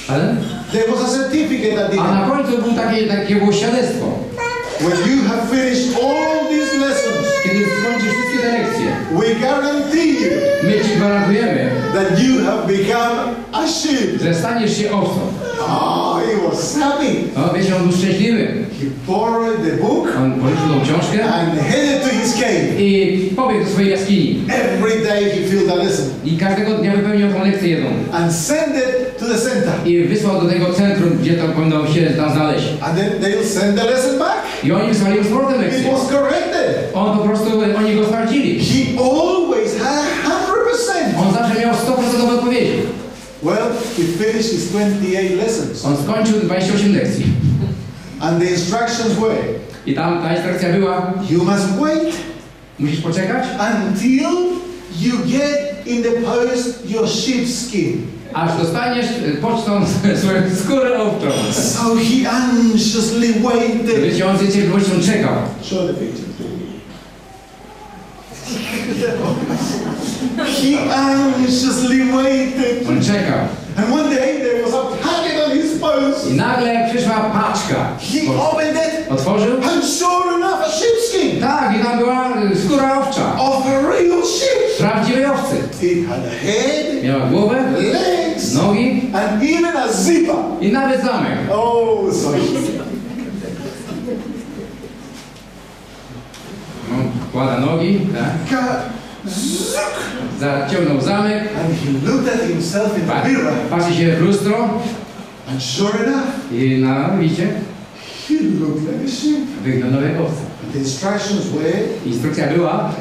Ale? There was a certificate at the end. A na końcu było takie, takie było świadectwo. When you have finished all these lessons, kiedy skończysz wszystkie te lekcje, we guarantee you, my Ci gwarantujemy, that you have become a sheep. Że staniesz się owcą. Oh, he was happy. O, wiecie, on był szczęśliwy. He borrowed the book. On pożyczył tą książkę. And headed to his cave. I pobiegł do swojej jaskini. Every day he filled a lesson. I każdego dnia wypełniał tą lekcję jedną. And sent it to the center. I wysłał do tego centrum, gdzie to powinno się tam znaleźć. And then they'll send the lesson back. I oni wysłali już powrotem lekcję. It was corrected. On po prostu, oni go sprawdzili. He always had one hundred percent. On zawsze miał sto procent odpowiedzi. Well, he finished his twenty-eight lessons. On skończył dwadzieścia osiem lekcji. And the instructions were. I tam ta instrukcja była. You must wait. Musisz poczekać. Until you get in the post your sheep skin. Aż dostaniesz pocztą swoją skórę owczą. So he anxiously waited. Wiecie, on z cierpliwością czekał. Show the picture. He anxiously waited. On czekał. And one day there was a packet on his post. I nagle przyszła paczka. He opened it. Otworzył. And sure enough, a sheepskin. Tak, i tam była skóra owcza. Of a real sheep. Prawdziwej owcy. It had a head. Miała głowę. Legs. Nogi. And even a zipper. I nawet zamek. Oh, sorry. No, kłada nogi, tak. Zaciągnął zamek. And he looked at himself in the mirror. Patrzy się w lustro. And sure enough, I na widzicie, he looked like a sheep. Wyglądał jak owca. The instructions were, instrukcja była,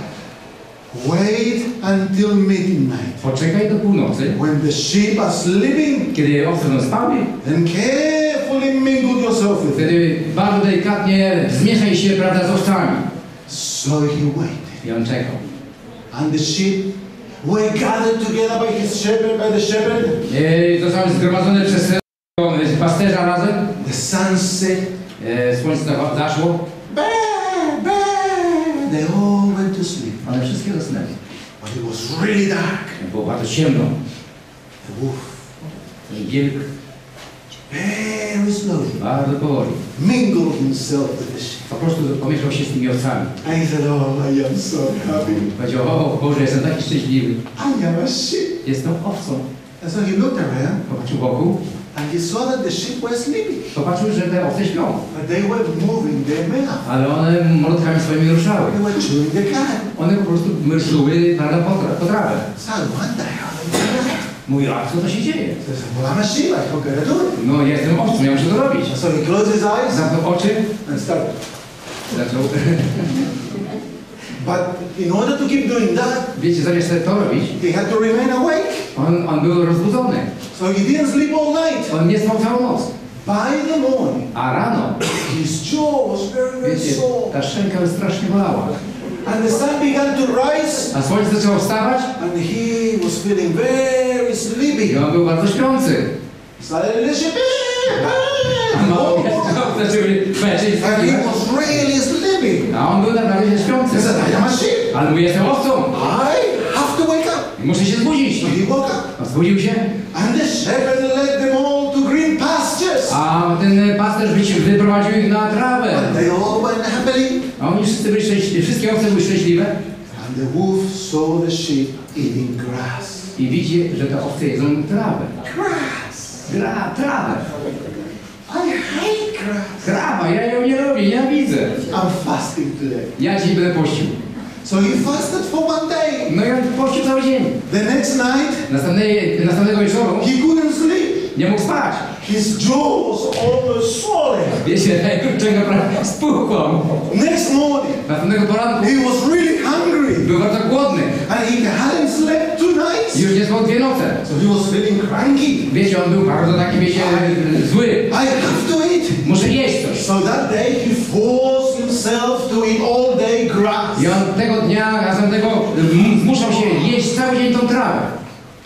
wait until midnight. Poczekaj do północy. When the sheep are sleeping, kiedy owce są spały, and carefully mingle yourself with them. Wtedy bardzo delikatnie zmieszaj się, prawda, z owcami. So he waited. I on czekał. And the sheep were gathered together by his shepherd, by the shepherd. I zostały zgromadzone przez pasterza razem. The sunset. Słońce zaszło. They all went to sleep. Ale wszystkie zasnęli. But it was really dark. Było bardzo ciemno. The wolf. Wilk. Very slowly. Bardzo powoli. Mingled himself with the sheep. Po prostu pomieszał się z tymi owcami. I said, oh, I am so happy. Powiedział, o Boże, jestem taki szczęśliwy. I am a sheep. Jestem owcą. And so he looked around. Popatrzył wokół. And he saw that the sheep were sleeping. Popatrzył, że te owce śpią. But they were moving their mouth. Ale one młotkami swoimi ruszały. They were chewing the cud. One po prostu myszły na potrawę. So I wonder how they do that. Mówi, a co to się dzieje? Well, I'm a sheep, I forgot to do it. No, ja jestem owcą, ja muszę to robić. So he closed his eyes. Zamknął oczy. And started. Zaczął. But in order to keep doing that, wiecie, żeby to robić, he had to remain awake. On, on był rozbudzony. So he didn't sleep all night. On nie spał całą noc. By the morning, a rano, his jaw was very, very wiecie, sore. Ta szczęka jest strasznie bolała. And the sun began to rise. A słońce zaczęło wstawać. And he was feeling very sleepy. I on był bardzo śpiący. Suddenly, no, and he was really sleeping. A on był naprawdę śpiący. He said, I am a sheep. Ale mój jestem owcą. I have to wake up. Muszę się zbudzić. So he woke up. Zbudził się. And the shepherd led them all to green pastures. A ten pasterz wyprowadził ich na trawę. But they all went happily. A oni wszyscy byli szczęśliwi. Wszystkie owce były szczęśliwe. And the wolf saw the sheep eating grass. I widzi, że te owce jedzą trawę. Grass. Gra, trawę. I hate grass. Trawa, ja ją nie robię, ja widzę. I'm fasting today. Ja dzisiaj będę pościł. So he fasted for one day. No ja pościł cały dzień. The next night, Następnej, następnego wieczoru, he couldn't sleep. Nie mógł spać. His jaw was almost swollen. Wiecie, kurczę, naprawdę spuchłam. Next morning, następnego poranku, he was really hungry. Był bardzo głodny. And he hadn't slept two nights. Już nie spał dwie noce. So he was feeling cranky. Wiecie, on był bardzo taki, wiecie, zły. I have to eat. Muszę jeść coś. So that day he forced himself to eat all day grass. I on tego dnia, następnego, zmuszał się jeść cały dzień tą trawę.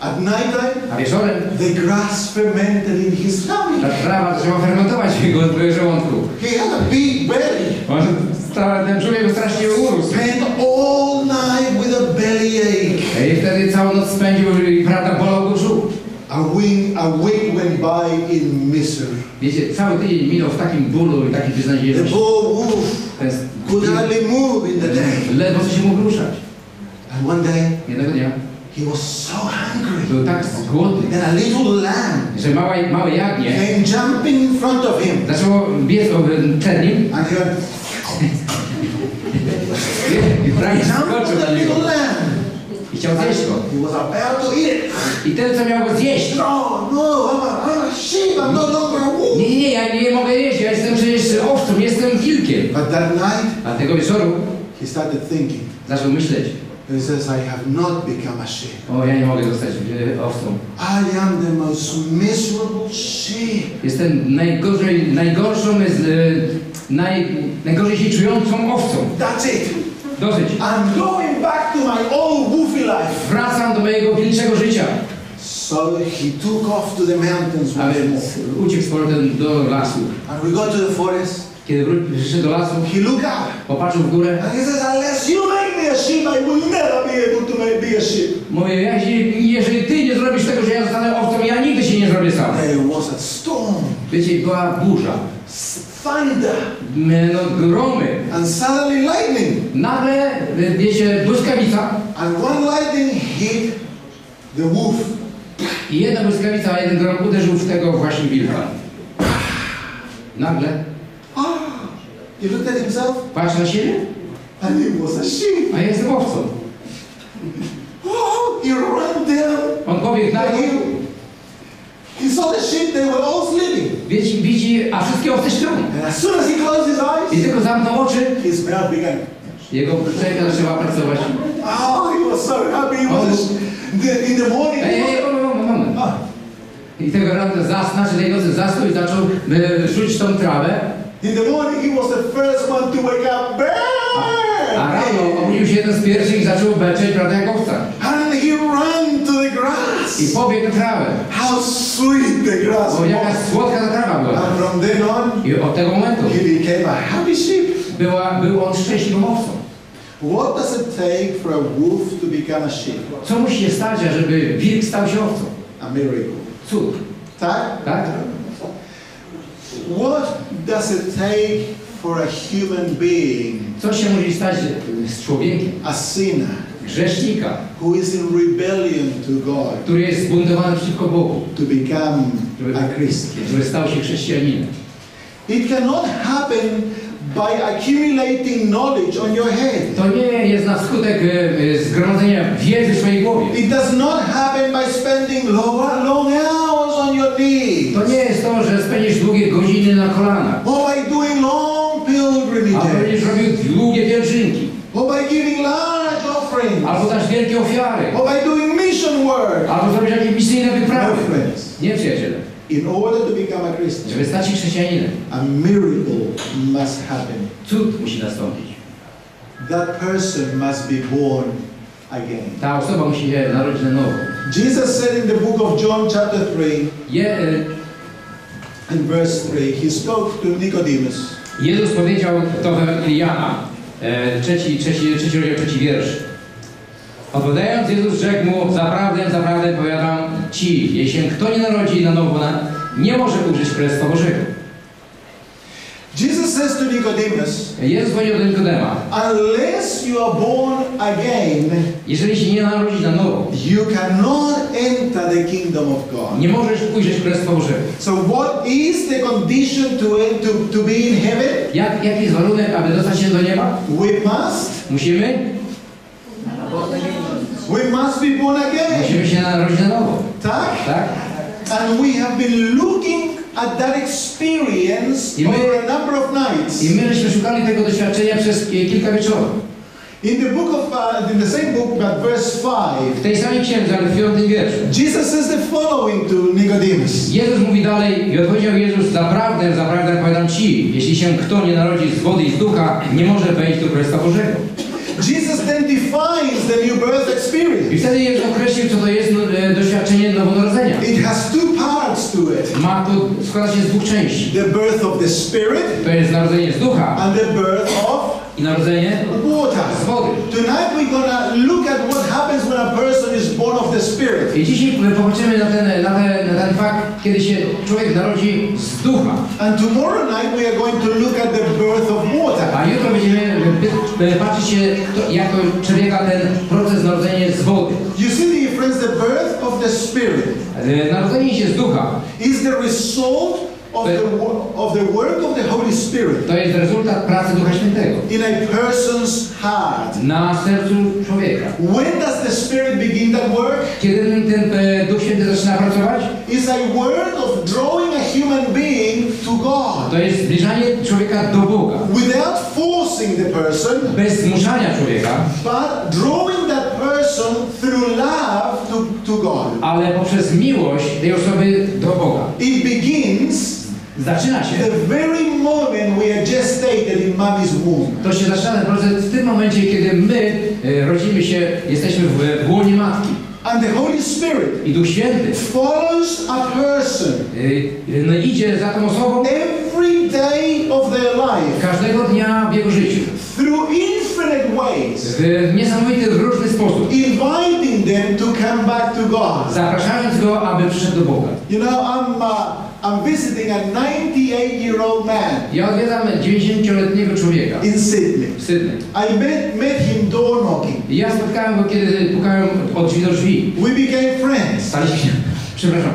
At night time, a wieczorem, the grass fermented in his stomach. Ta trawa zaczęła fermentować w jego żołądku. He had a big belly. On, ta, ten człowiek strasznie urósł. Spent all night with a bellyache. I wtedy całą noc spędził, prawda, bolał go brzuch. A week, a week went by in misery. Wiecie, cały tydzień minął w takim bólu i takiej beznadziejności. The poor wolf could hardly move in the day. Ledwo co się mógł ruszać. And one day, jednego dnia, he was so hungry. Był tak głodny. Then a little lamb, że małe, małe jagnię, came jumping in front of him. Zaczęło biec przed nim. And he went, i prawie skoczył na niego. I chciał zjeść go. He was about to eat it. I ten, co miał go zjeść. No, no, I'm a sheep, I'm no longer a wolf. Nie, nie, ja nie mogę jeść. Ja jestem przecież owcą, jestem wilkiem. But that night, a tego wieczoru, he started thinking. Zaczął myśleć. He says, I have not become a sheep. O, ja nie mogę zostać owcą. I am the most miserable sheep. Jestem najgorzej, najgorszą, naj, najgorzej się czującą owcą. That's it. Dosyć. I'm going back to my old wolfy life. Wracam do mojego wilczego życia. So he took off to the mountains. A więc uciekł z powrotem do lasu. And we go to the forest. Kiedy wrócił do lasu, he looked up. Popatrzył w górę. And he says, unless you make me a sheep, I will never be able to make me a sheep. Mówi, jeżeli ty nie zrobisz tego, że ja zostanę owcą, ja nigdy się nie zrobię sam. There was a storm. Wiecie, była burza. Thunder. No, gromy. And suddenly lightning. Nagle, wiecie, błyskawica. And one lightning hit the wolf. I jedna błyskawica, jeden grom uderzył w tego właśnie wilka. Nagle. He looked at himself. Patrz na siebie. And he was a sheep. A ja jestem owcą. Oh, he ran down. On pobiegł na dół. He saw the sheep, they were all sleeping. Widzi, widzi, a wszystkie owce śpią. And as soon as he closed his eyes, I tylko zamknął oczy, his mouth began. Jego szczęka zaczęła pracować. Oh, he was so happy. He was the, in the morning. Ej, ej, moment. Oh. I tego rano zasnął, czy tej nocy zasnął i zaczął rzucić tą trawę. In the morning, he was the first one to wake up. A, a rano obudził się jeden z pierwszych i zaczął beczeć, prawda, jak owca. And he ran to the grass. I pobiegł na trawę. How sweet the grass. O, jaka słodka ta trawa była. And from then on, i od tego momentu he became a happy sheep. Była, był on szczęśliwą owcą. What does it take for a wolf to become a sheep? Co musi się stać, żeby wilk stał się owcą? A miracle. Cud. Tak? Tak? What does it take for a human being? Co się musi stać z człowiekiem? A sinner. Grzesznika. Who is in rebellion to God. Który jest zbuntowany przeciwko Bogu. To become a Christian. Żeby stał się chrześcijaninem. It cannot happen by accumulating knowledge on your head. To nie jest na skutek zgromadzenia wiedzy w swojej głowie. It does not happen by spending long hours on your knees. To nie jest to, że spędzisz długie godziny na kolanach. Or by doing long pilgrimages. Albo będziesz robił długie pielgrzymki. Or by giving large offerings. Albo dasz wielkie ofiary. Or by doing mission work. Albo zrobisz jakieś misyjne wyprawy. Nie, przyjaciele. In order to become a Christian, żeby stać się chrześcijaninem, a miracle must happen. Cud musi nastąpić. That person must be born again. Ta osoba musi się narodzić na nowo. Jesus said in the book of John chapter three, Je in verse three, he spoke to Nicodemus. Jezus powiedział to w Ewangelii Jana, trzeci, trzeci, trzeci rozdział, trzeci wiersz. Odpowiadając, Jezus rzekł mu: Zaprawdę, zaprawdę powiadam ci, jeśli się kto nie narodzi na nowo, nie może ujrzeć Królestwa Bożego. Jesus says to Nicodemus, Jezus powiedział do Nikodema: Unless you are born again, jeżeli się nie narodzisz na nowo, you cannot enter the kingdom of God. Nie możesz ujrzeć Królestwa Bożego. So what is the condition to to to be in heaven? Jak, jaki jest warunek, aby dostać się do nieba? We must. Musimy. We must be born again. Musimy się narodzić na nowo. Tak? Tak. And we have been looking at that experience my, over a number of nights. I myśmy szukali tego doświadczenia przez kilka wieczorów. In the book of uh, in the same book, but verse five. W tej samej księdze, ale w piątym wierszu. Jesus says the following to Nicodemus. Jezus mówi dalej i odpowiedział Jezus: Zaprawdę, zaprawdę powiadam ci, jeśli się kto nie narodzi z wody i z ducha, nie może wejść do Królestwa Bożego. Jesus then defines the new birth experience. I wtedy Jezus określił, co to jest doświadczenie nowonarodzenia. It has two parts to it. Ma to, składa się z dwóch części. The birth of the spirit. To jest narodzenie z ducha. And the birth of. I narodzenie water. Z wody. Tonight we're gonna look at what happens when a person is born of the spirit. I dzisiaj popatrzymy na ten, na ten, na ten fakt, kiedy się człowiek narodzi z ducha. And tomorrow night we are going to look at the birth of water. A jutro będziemy patrzeć się, jak przebiega ten proces narodzenia z wody. You see, friends, the birth of the spirit. Narodzenie się z ducha. Is the result of the, of the work of the Holy Spirit. To jest rezultat pracy Ducha Świętego. In a person's heart. Na sercu człowieka. When does the Spirit begin that work? Kiedy ten Duch Święty zaczyna pracować? It's a work of drawing a human being to God. To jest zbliżanie człowieka do Boga. Without forcing the person. Bez zmuszania człowieka. But drawing that person through love to, to God. Ale poprzez miłość tej osoby do Boga. It begins. Zaczyna się. The very moment we are gestated in mommy's womb. To się zaczyna ten proces w tym momencie, kiedy my e, rodzimy się, jesteśmy w, w łonie matki. And the Holy Spirit. I Duch Święty. Follows a person. E, no, idzie za tą osobą. Every day of their life. Każdego dnia w jego życiu. Through infinite ways. W niesamowity, w różny sposób. Inviting them to come back to God. Zapraszając go, aby przyszedł do Boga. You know, I'm uh, I'm visiting a ninety-eight-year-old man. Ja odwiedzam dziewięćdziesięcioletniego człowieka. In Sydney. W Sydney. I met met him door knocking. Ja spotkałem go, kiedy pukałem od drzwi do drzwi. We became friends. Staliśmy się, przepraszam,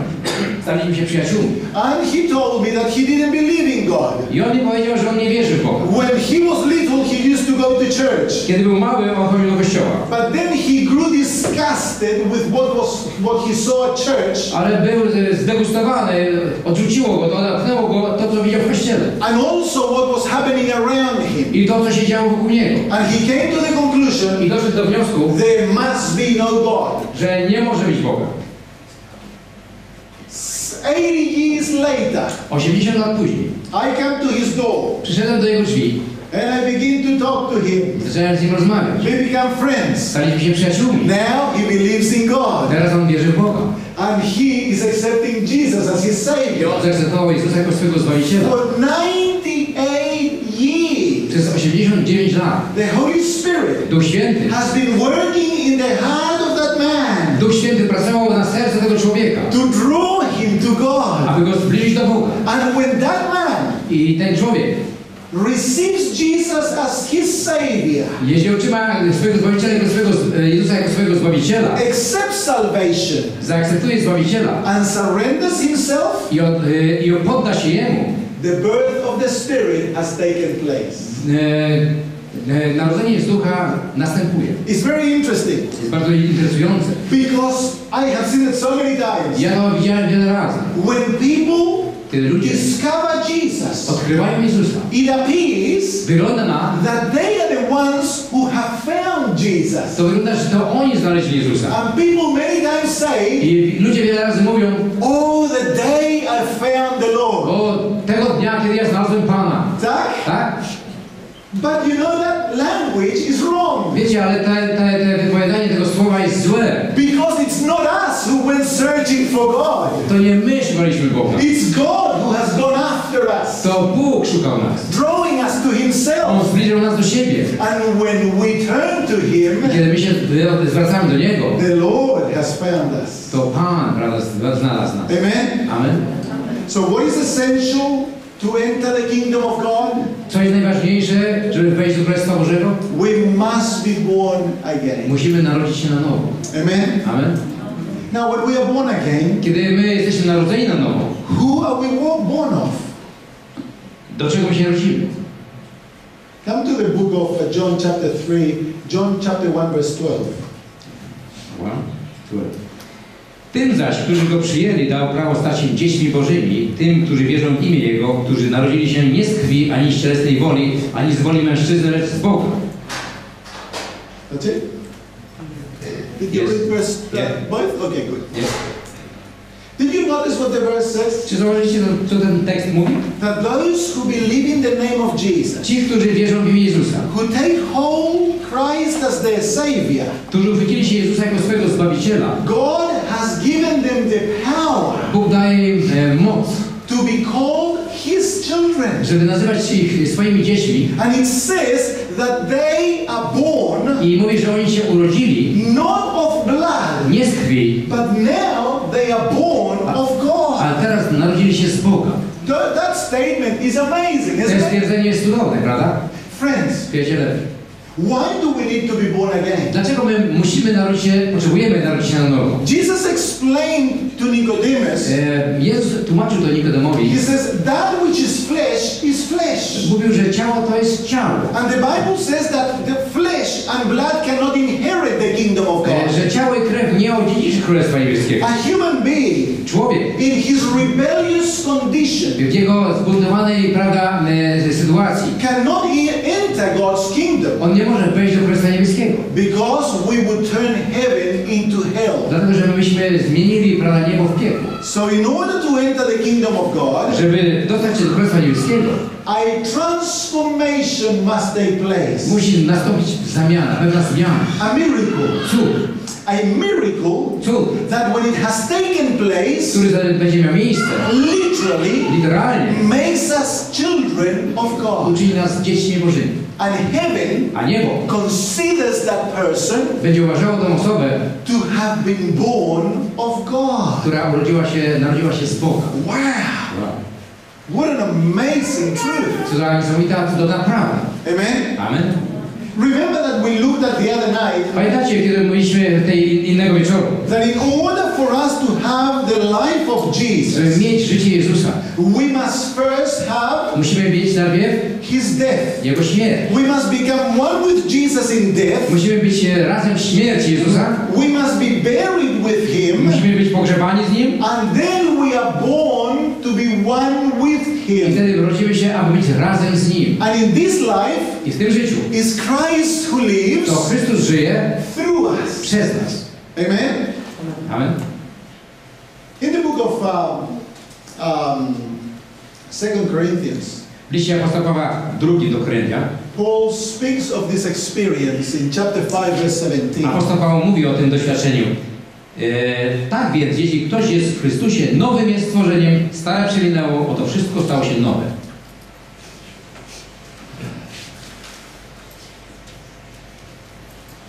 staliśmy się przyjaciółmi. And he told me that he didn't believe in God. I on mi powiedział, że on nie wierzy w Boga. When he was little, he used to go to church. church. Kiedy był mały, on chodził do kościoła. But then he grew disgusted with what was what he saw at church. Ale był zdegustowany, odrzuciło go, odepchnęło go to, co widział w kościele. And also what was happening around him. I to, co się działo wokół niego. And he came to the conclusion. I doszedł do wniosku. There must be no God. Że nie może być Boga. eighty years later, osiemdziesiąt lat później, I came to his door. Przyszedłem do jego drzwi. And I begin to talk to him. Zacząłem z nim rozmawiać. We become friends. Staliśmy się przyjaciółmi. Now he believes in God. Teraz on wierzy w Boga. And he is accepting Jesus as his Savior. Zaakceptował Jezusa jako swojego Zbawiciela. For ninety-eight years. Przez osiemdziesiąt dziewięć lat. The Holy Spirit. Duch Święty. Has been working in the heart of that man. Duch Święty pracował na sercu tego człowieka. To draw him to God. Aby go zbliżyć do Boga. And when that man. I ten człowiek. Receives Jesus as his Savior. Jeśli otrzyma swojego Zbawiciela jako swojego Jezusa jako swojego Zbawiciela. Accepts salvation. Zaakceptuje Zbawiciela. And surrenders himself. I, od, i podda się jemu. The birth of the Spirit has taken place. E, narodzenie z Ducha następuje. It's very interesting. Jest bardzo interesujące. Because I have seen it so many times. Ja to widziałem wiele razy. When people kiedy ludzie odkrywają Jezusa, wygląda na to, wygląda, że to oni znaleźli Jezusa. I ludzie wiele razy mówią, o, tego dnia, kiedy ja znalazłem Pana. Tak? Tak? But you know that language is wrong. Wiecie, ale te, te, te wypowiadanie tego słowa jest złe. Because it's not us who went searching for God. To nie my szukaliśmy Boga. It's God who has gone after us. To Bóg szukał nas. Drawing us to Himself. On zbliżył nas do siebie. And when we turn to Him, kiedy my się zwracamy do Niego, the Lord has found us. To Pan znalazł nas. Amen. Amen. So what is essential? To enter the kingdom of God, co jest najważniejsze, żeby wejść do Królestwa Bożego? We must be born again. Musimy narodzić się na nowo. Amen. Amen. Now when we are born again, kiedy my jesteśmy narodzeni na nowo, who are we born of? Do czego my się rodzimy? Come to the book of John chapter three, John chapter one verse twelve. one, twelve. Tym zaś, którzy Go przyjęli, dał prawo stać się dziećmi Bożymi, tym, którzy wierzą w imię Jego, którzy narodzili się nie z krwi, ani z cielesnej woli, ani z woli mężczyzny, lecz z Boga. Czy zauważyliście, co ten tekst mówi? Ci, którzy wierzą w imię Jezusa, którzy uchwycili się Jezusa jako swojego Zbawiciela, has given them the power. Bóg daje im e, moc. To be called His children. Żeby nazywać się ich swoimi dziećmi. And it says that they are born. I mówi, że oni się urodzili. Not of blood. Nie z krwi. But now they are born a, of God. A teraz narodzili się z Boga. That, that statement is amazing. To stwierdzenie jest cudowne, prawda? Friends. Przyjaciele. Why do we need to be born again? Dlaczego my musimy narodzić się, potrzebujemy narodzić się na nowo? Jesus explained to Nicodemus. E, Jezus tłumaczył do Nikodemowi. He says that which is flesh is flesh. Mówił, że ciało to jest ciało. And the Bible says that the flesh and blood cannot inherit the kingdom of God. E, że ciało i krew nie odziedziczy Królestwa Niebieskiego. A human being, człowiek, in his rebellious condition, w jego zbuntowanej, prawda, e, sytuacji, cannot enter God's kingdom. On nie może wejść do Królestwa Niebieskiego. Because we would turn heaven into hell. Dlatego, że myśmy zmienili, prawda, niebo w piekło. So in order to enter the kingdom of God, żeby dostać się do Królestwa Niebieskiego, a transformation must take place. Musi nastąpić zamiana, pewna zmiana. A miracle. Cud. A miracle. Cud. That when it has taken place, który będzie miał miejsce, literally, literalnie, makes us children of God. Uczyni nas dziećmi Bożymi. And heaven, a niebo, considers that person, będzie uważało tę osobę, to have been born of God, która urodziła się, narodziła się z Boga. Wow! Wow. What an amazing truth! Co za niesamowita, cudowna prawda. Amen. Amen. Remember that we looked at the other night. Pamiętacie, kiedy mówiliśmy tej innego wieczoru? That in order for us to have the life of Jesus, żeby mieć życie Jezusa, we must first have. Musimy mieć najpierw His death. Jego śmierć. We must become one with Jesus. in death. Musimy być razem w śmierci Jezusa. We must be buried with him. Musimy być pogrzebani z nim. And then we are born to be one with him. I wtedy rodzimy się, aby być razem z nim. And in this life, i w tym życiu, is Christ who lives. To Chrystus żyje through us. Przez nas. Amen. Amen. In the book of um, um, Second Corinthians. W liście apostoła drugim do Koryntian Paul speaks of this experience in chapter five verse seventeen. Apostoł Paweł mówi o tym doświadczeniu. E, tak więc, jeśli ktoś jest w Chrystusie, nowym jest stworzeniem, stare przeminęło, oto wszystko stało się nowe.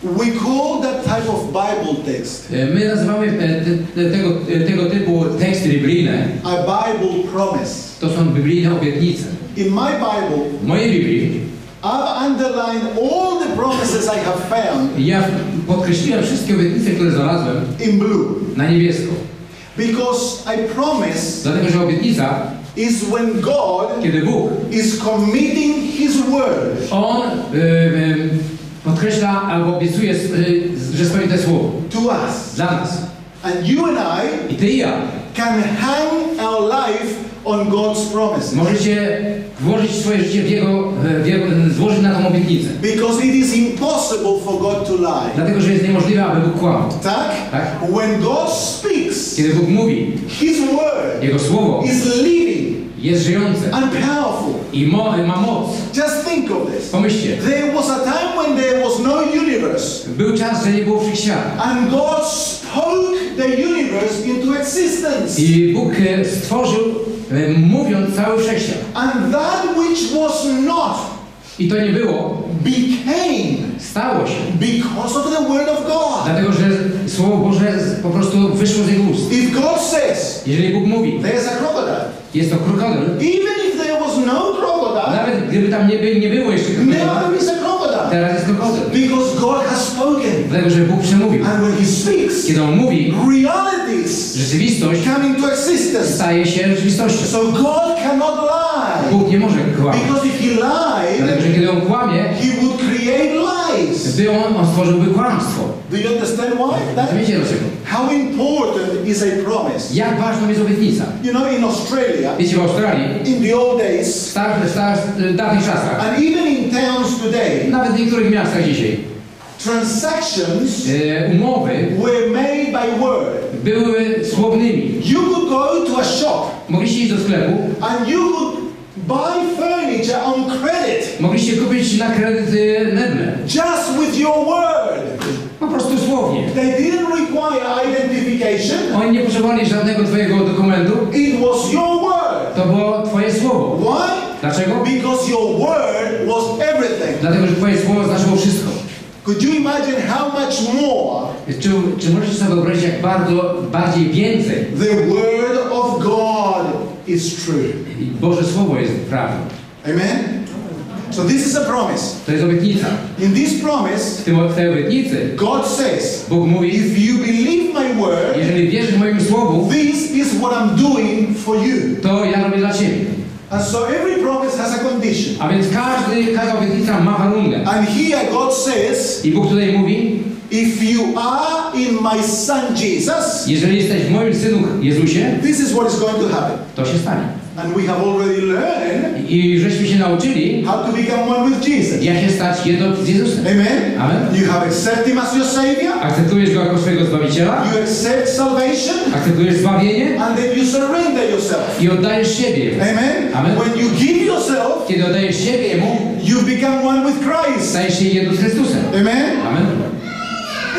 We call that type of Bible text. My nazywamy te, te, tego, tego typu teksty biblijne. A Bible promise. To są biblijne obietnice. In my Bible, w mojej Biblii, I've underlined all the promises I have found. Ja podkreśliłem wszystkie obietnice, które znalazłem. In blue. Na niebiesko. Because I promise. Dlatego, że obietnica. Is when God. Kiedy Bóg. Is committing His word. On. Y, y, Podkreśla albo obiecuje, że spełni te słowo. To us. Dla nas. And you and I. I ty i ja. Can hang our life on God's promises. Możecie włożyć swoje życie w jego, w jego, złożyć na tą obietnicę. Because it is impossible for God to lie. Dlatego, że jest niemożliwe, aby Bóg kłamał. Tak? Tak? When God speaks. Kiedy Bóg mówi. His word. Jego słowo. Is living. Jest żyjące. And powerful. I mo ma moc. Just think of this. Pomyślcie. There was a time when there was no universe. Był czas, że nie było wszechświata. And God spoke the universe into existence. I Bóg stworzył, mówiąc, cały wszechświat. And that which was not. I to nie było. Became. Stało się. Because of the word of God. Dlatego, że Słowo Boże po prostu wyszło z jego ust. If God says. Jeżeli Bóg mówi. There's a crocodile. Jest to krokodyl. Even if there was no crocodile, nawet gdyby tam nie, by, nie było jeszcze krokodyla, teraz jest krokodyl. Because God has spoken. Dlatego, że Bóg przemówił. And when he speaks, kiedy on mówi, realities, rzeczywistość staje się rzeczywistością. So God cannot lie. Bóg nie może kłamać. Because if he lied, dlatego, że kiedy on kłamie, he would create lies. Gdy on, on stworzyłby kłamstwo. Do you understand why? That, how important is a promise? Jak ważna jest obietnica? You know, in Australia, wiecie, w Australii, in the old days, starych, starych, dawnych czasach, and even in towns today, nawet w niektórych miastach dzisiaj, transactions, e, umowy, were made by word. Były słownymi. You could go to a shop, mogliście iść do sklepu, and you could buy furniture on credit. Mogliście kupić na kredyt nedne. Just with your word. Po prostu słownie. They didn't require identification. Oni nie potrzebowali żadnego twojego dokumentu. It was your word. To było twoje słowo. Why? Dlaczego? Because your word was everything. Dlatego, że twoje słowo znaczyło wszystko. Could you imagine how much more? Czy, czy możesz sobie wyobrazić, jak bardzo, bardziej więcej? The word of God is true. Boże słowo jest prawdą. Amen. So this is a promise. To jest obietnica. In this promise, w tej obietnicy, God says, Bóg mówi, if you believe my word, jeżeli wierzysz moim słowu, this is what I'm doing for you. To ja robię dla ciebie. And so every promise has a condition. A więc każdy, każda obietnica ma warunek. And here God says, i Bóg tutaj mówi, if you are in my son Jesus, jeżeli jesteś w moim synu Jezusie, this is what is going to happen. To się stanie. And we have already learned. I żeśmy się nauczyli. How to become one with Jesus. Jak się stać jedno z Jezusem. Amen. Amen. You have accepted him as your savior. Akceptujesz go jako swojego zbawiciela. You accept salvation. Akceptujesz zbawienie. And then you surrender yourself. I oddajesz siebie. Amen. Amen. When you give yourself, kiedy oddajesz siebie mu, you become one with Christ. Stajesz się jedno z Chrystusem. Amen. Amen.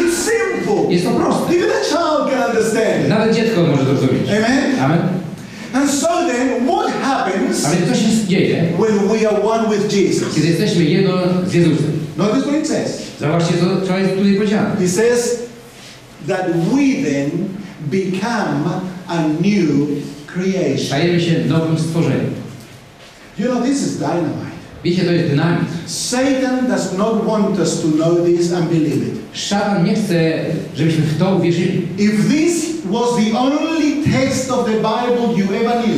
It's simple. Jest to proste. Even a child can understand. Nawet dziecko może to zrozumieć. Amen. Amen. And so then, what happens when we are one with Jesus? Kiedy jesteśmy jedno z Jezusem. Notice what it says. Zobaczcie, co jest tutaj powiedziane. It says that we then become a new creation. Stajemy się nowym stworzeniem. You know, this is dynamite. Wiecie, to jest dynamit. Satan does not want us to know this and believe it. Szatan nie chce, żebyśmy w to uwierzyli. If this was the only text of the Bible you ever knew,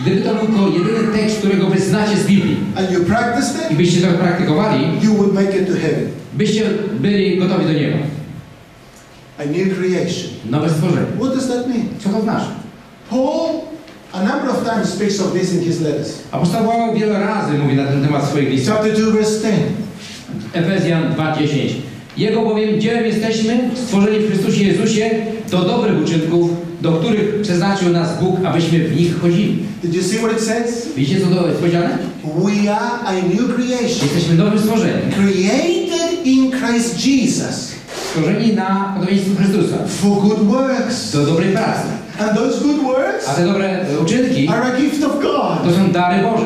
Gdyby to był to jedyny tekst, którego wy znacie z Biblii, and you practice it, i byście to praktykowali, you would make it to heaven. Byście byli gotowi do nieba. A new creation. Nowe stworzenie. What does that mean? Co to znaczy? Paul a number of times speaks of this in his letters. Apostoł Paweł wiele razy mówi na ten temat w swoich listach. Chapter two verse ten. Efezjan dwa dziesięć. Jego bowiem dziełem jesteśmy, stworzeni w Chrystusie Jezusie, do dobrych uczynków, do których przeznaczył nas Bóg, abyśmy w nich chodzili. Did you see what it says? Widzicie, co to jest powiedziane? We are a new creation. Jesteśmy nowym stworzeniem. Created in Christ Jesus. Stworzeni na podobieństwo Chrystusa. For good works. Do dobrej pracy. And those good works. A te dobre uczynki. Are a gift of God. To są dary Boże.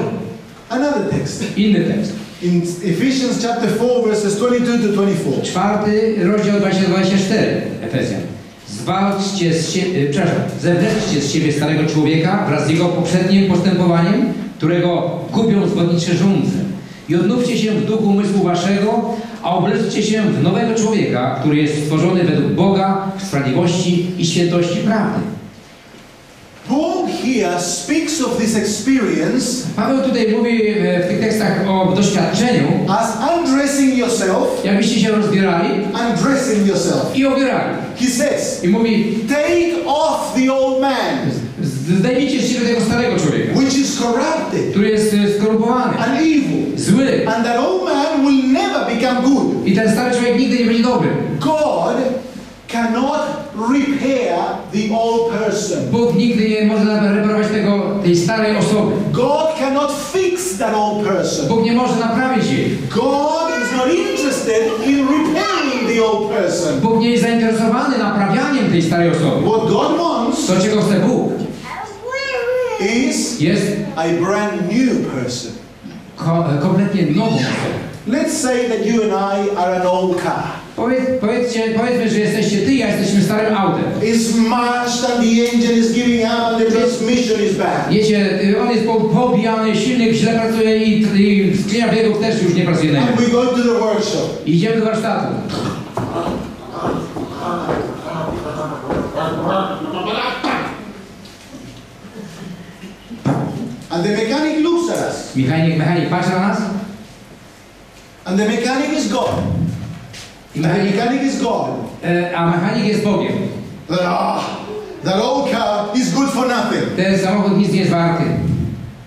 Another text. Inny tekst. In Ephesians chapter four verses twenty-two to twenty-four. Czwarty rozdział dwudziesty do dwudziestego czwartego. Efezjan. Zwalczcie z siebie, przepraszam, zewleczcie z siebie starego człowieka wraz z jego poprzednim postępowaniem, którego gubią zwodnicze żądze. I odnówcie się w duchu umysłu waszego, a obleczcie się w nowego człowieka, który jest stworzony według Boga w sprawiedliwości i świętości prawdy. Paul here speaks of this experience. Paweł tutaj mówi w tych tekstach o doświadczeniu. As undressing yourself. Jakbyście się rozbierali. Undressing yourself. I obierali. He says. I mówi. Take off the old man. Zdejmijcie się tego starego człowieka. Which is corrupted. Który jest skorumpowany. And evil. Zły. And that old man will never become good. I ten stary człowiek nigdy nie będzie dobry. God cannot repair the old person. Bóg nigdy nie może reparować tego, tej starej osoby. God cannot fix that old person. Bóg nie może naprawić jej. God is not interested in repairing the old person. Bóg nie jest zainteresowany naprawianiem tej starej osoby. What God wants, to czego chce Bóg, is jest a brand new person. Ko kompletnie nową osobę. Let's say that you and I are an old car. Powiedz, powiedzcie, powiedzmy, że jesteście ty i ja jesteśmy starym autem. Wiecie, on jest pobijany, silnik źle pracuje i, i skrzynia biegów też już nie pracuje na nim. I idziemy do warsztatu. And the mechanic looks at us. Mechanik, mechanik patrzy na nas. And the mechanic is gone. The mechanic is God. A mechanik jest Bogiem. That old car is good for nothing. Ten samochód nic nie jest warty.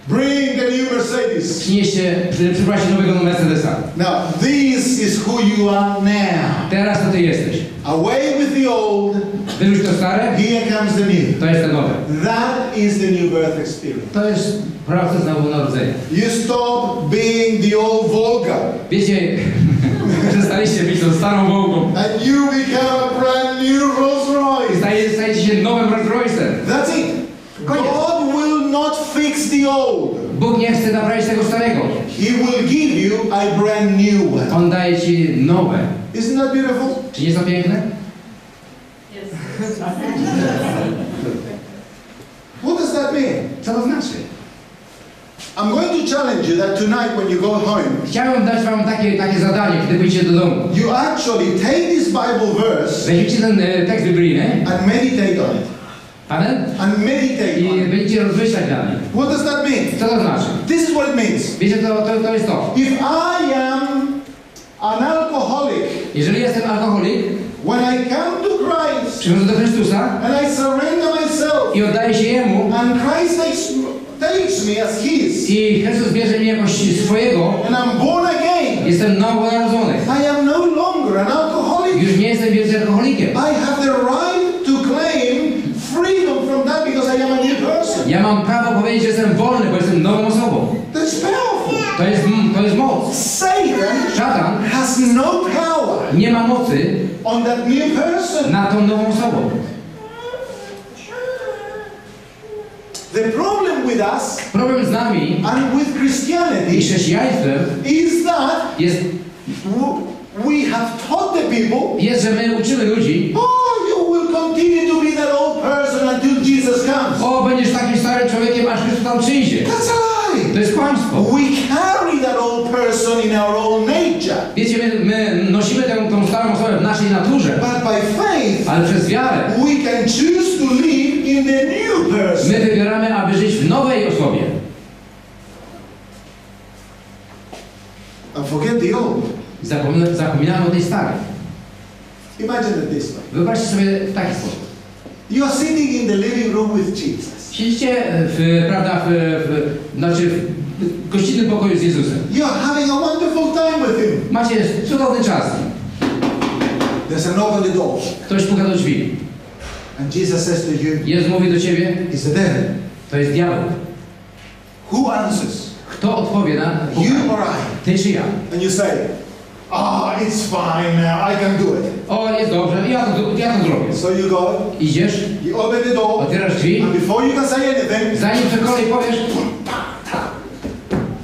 Bring the new Mercedes. Przynieście, przyproście nowego Mercedesa. Now this is who you are now. Teraz to ty jesteś. Away with the old. Wyrzuć to stare. Here comes the new. To jest to nowe. That is the new birth experience. To jest proces nowego narodzenia. You stop being the old Volga. Wiecie. Przestaliście być tą starą Wołgą. And you become a brand new Rolls-Royce. Stajecie się nowym Rolls-Royce'em. That's it. God will not fix the old. Bóg nie chce naprawić tego starego. He will give you a brand new one. On daje ci nowe. Isn't that beautiful? Czy nie jest to piękne? Yes. What does that mean? Co to znaczy? I'm going to challenge you that tonight when you go home. Chciałem dać wam takie takie zadanie, kiedy pójdziecie do domu. You actually take this Bible verse. Weźcie ten tekst biblijny. And meditate on it. Amen. And meditate on it. I będziecie rozmyślać nad nim. What does that mean? Co to znaczy? This is what it means. Wiecie, to to to jest to. If I am an alcoholic. Jeżeli jestem alkoholik. When I come to Christ. Przychodzę do Chrystusa. And I surrender myself. I oddaję się jemu. And Christ takes takes me as his. I Chrystus bierze mnie jako swojego. And I'm born again. Jestem nowonarodzony. I am no longer an alcoholic. Już nie jestem więcej alkoholikiem. I have the right to claim freedom from that because I am a new person. Ja mam prawo powiedzieć, że jestem wolny, bo jestem nową osobą. That's powerful. To jest to jest moc. Satan. Szatan has no power. Nie ma mocy. On that new person. Na tą nową osobą. The problem with us problem z nami and with Christianity is that jest, we have taught the people jest, że my uczymy ludzi, oh, you will continue to be that old person until Jesus comes. O, będziesz takim starym człowiekiem, aż Chrystus tam przyjdzie. That's a lie. To jest kłamstwo. We carry that old person in our own nature. Wiecie, my, my nosimy tę, tą starą osobę w naszej naturze. But by faith, ale przez wiarę we can choose to live in the new person. My wybieramy, aby żyć w nowej osobie. Zapomina, zapominamy o tej starej. Wyobraźcie sobie w taki sposób. You are sitting in the living room with Jesus. Siedzicie w, prawda, w, w, znaczy w gościnnym pokoju z Jezusem. You are having a wonderful time with him. Macie cudowny czas. There's a knock on the door. Ktoś puka do drzwi. And Jesus says to you. Jezus mówi do ciebie. It's the devil. To jest diabeł. Who answers? Kto odpowie na puka? You or I? Ty czy ja? And you say, ah, oh, it's fine. I can do it. O, jest dobrze. Ja to, ja to zrobię. So you go. Idziesz. You open the door. Otwierasz drzwi. And before you can say anything, zanim cokolwiek powiesz,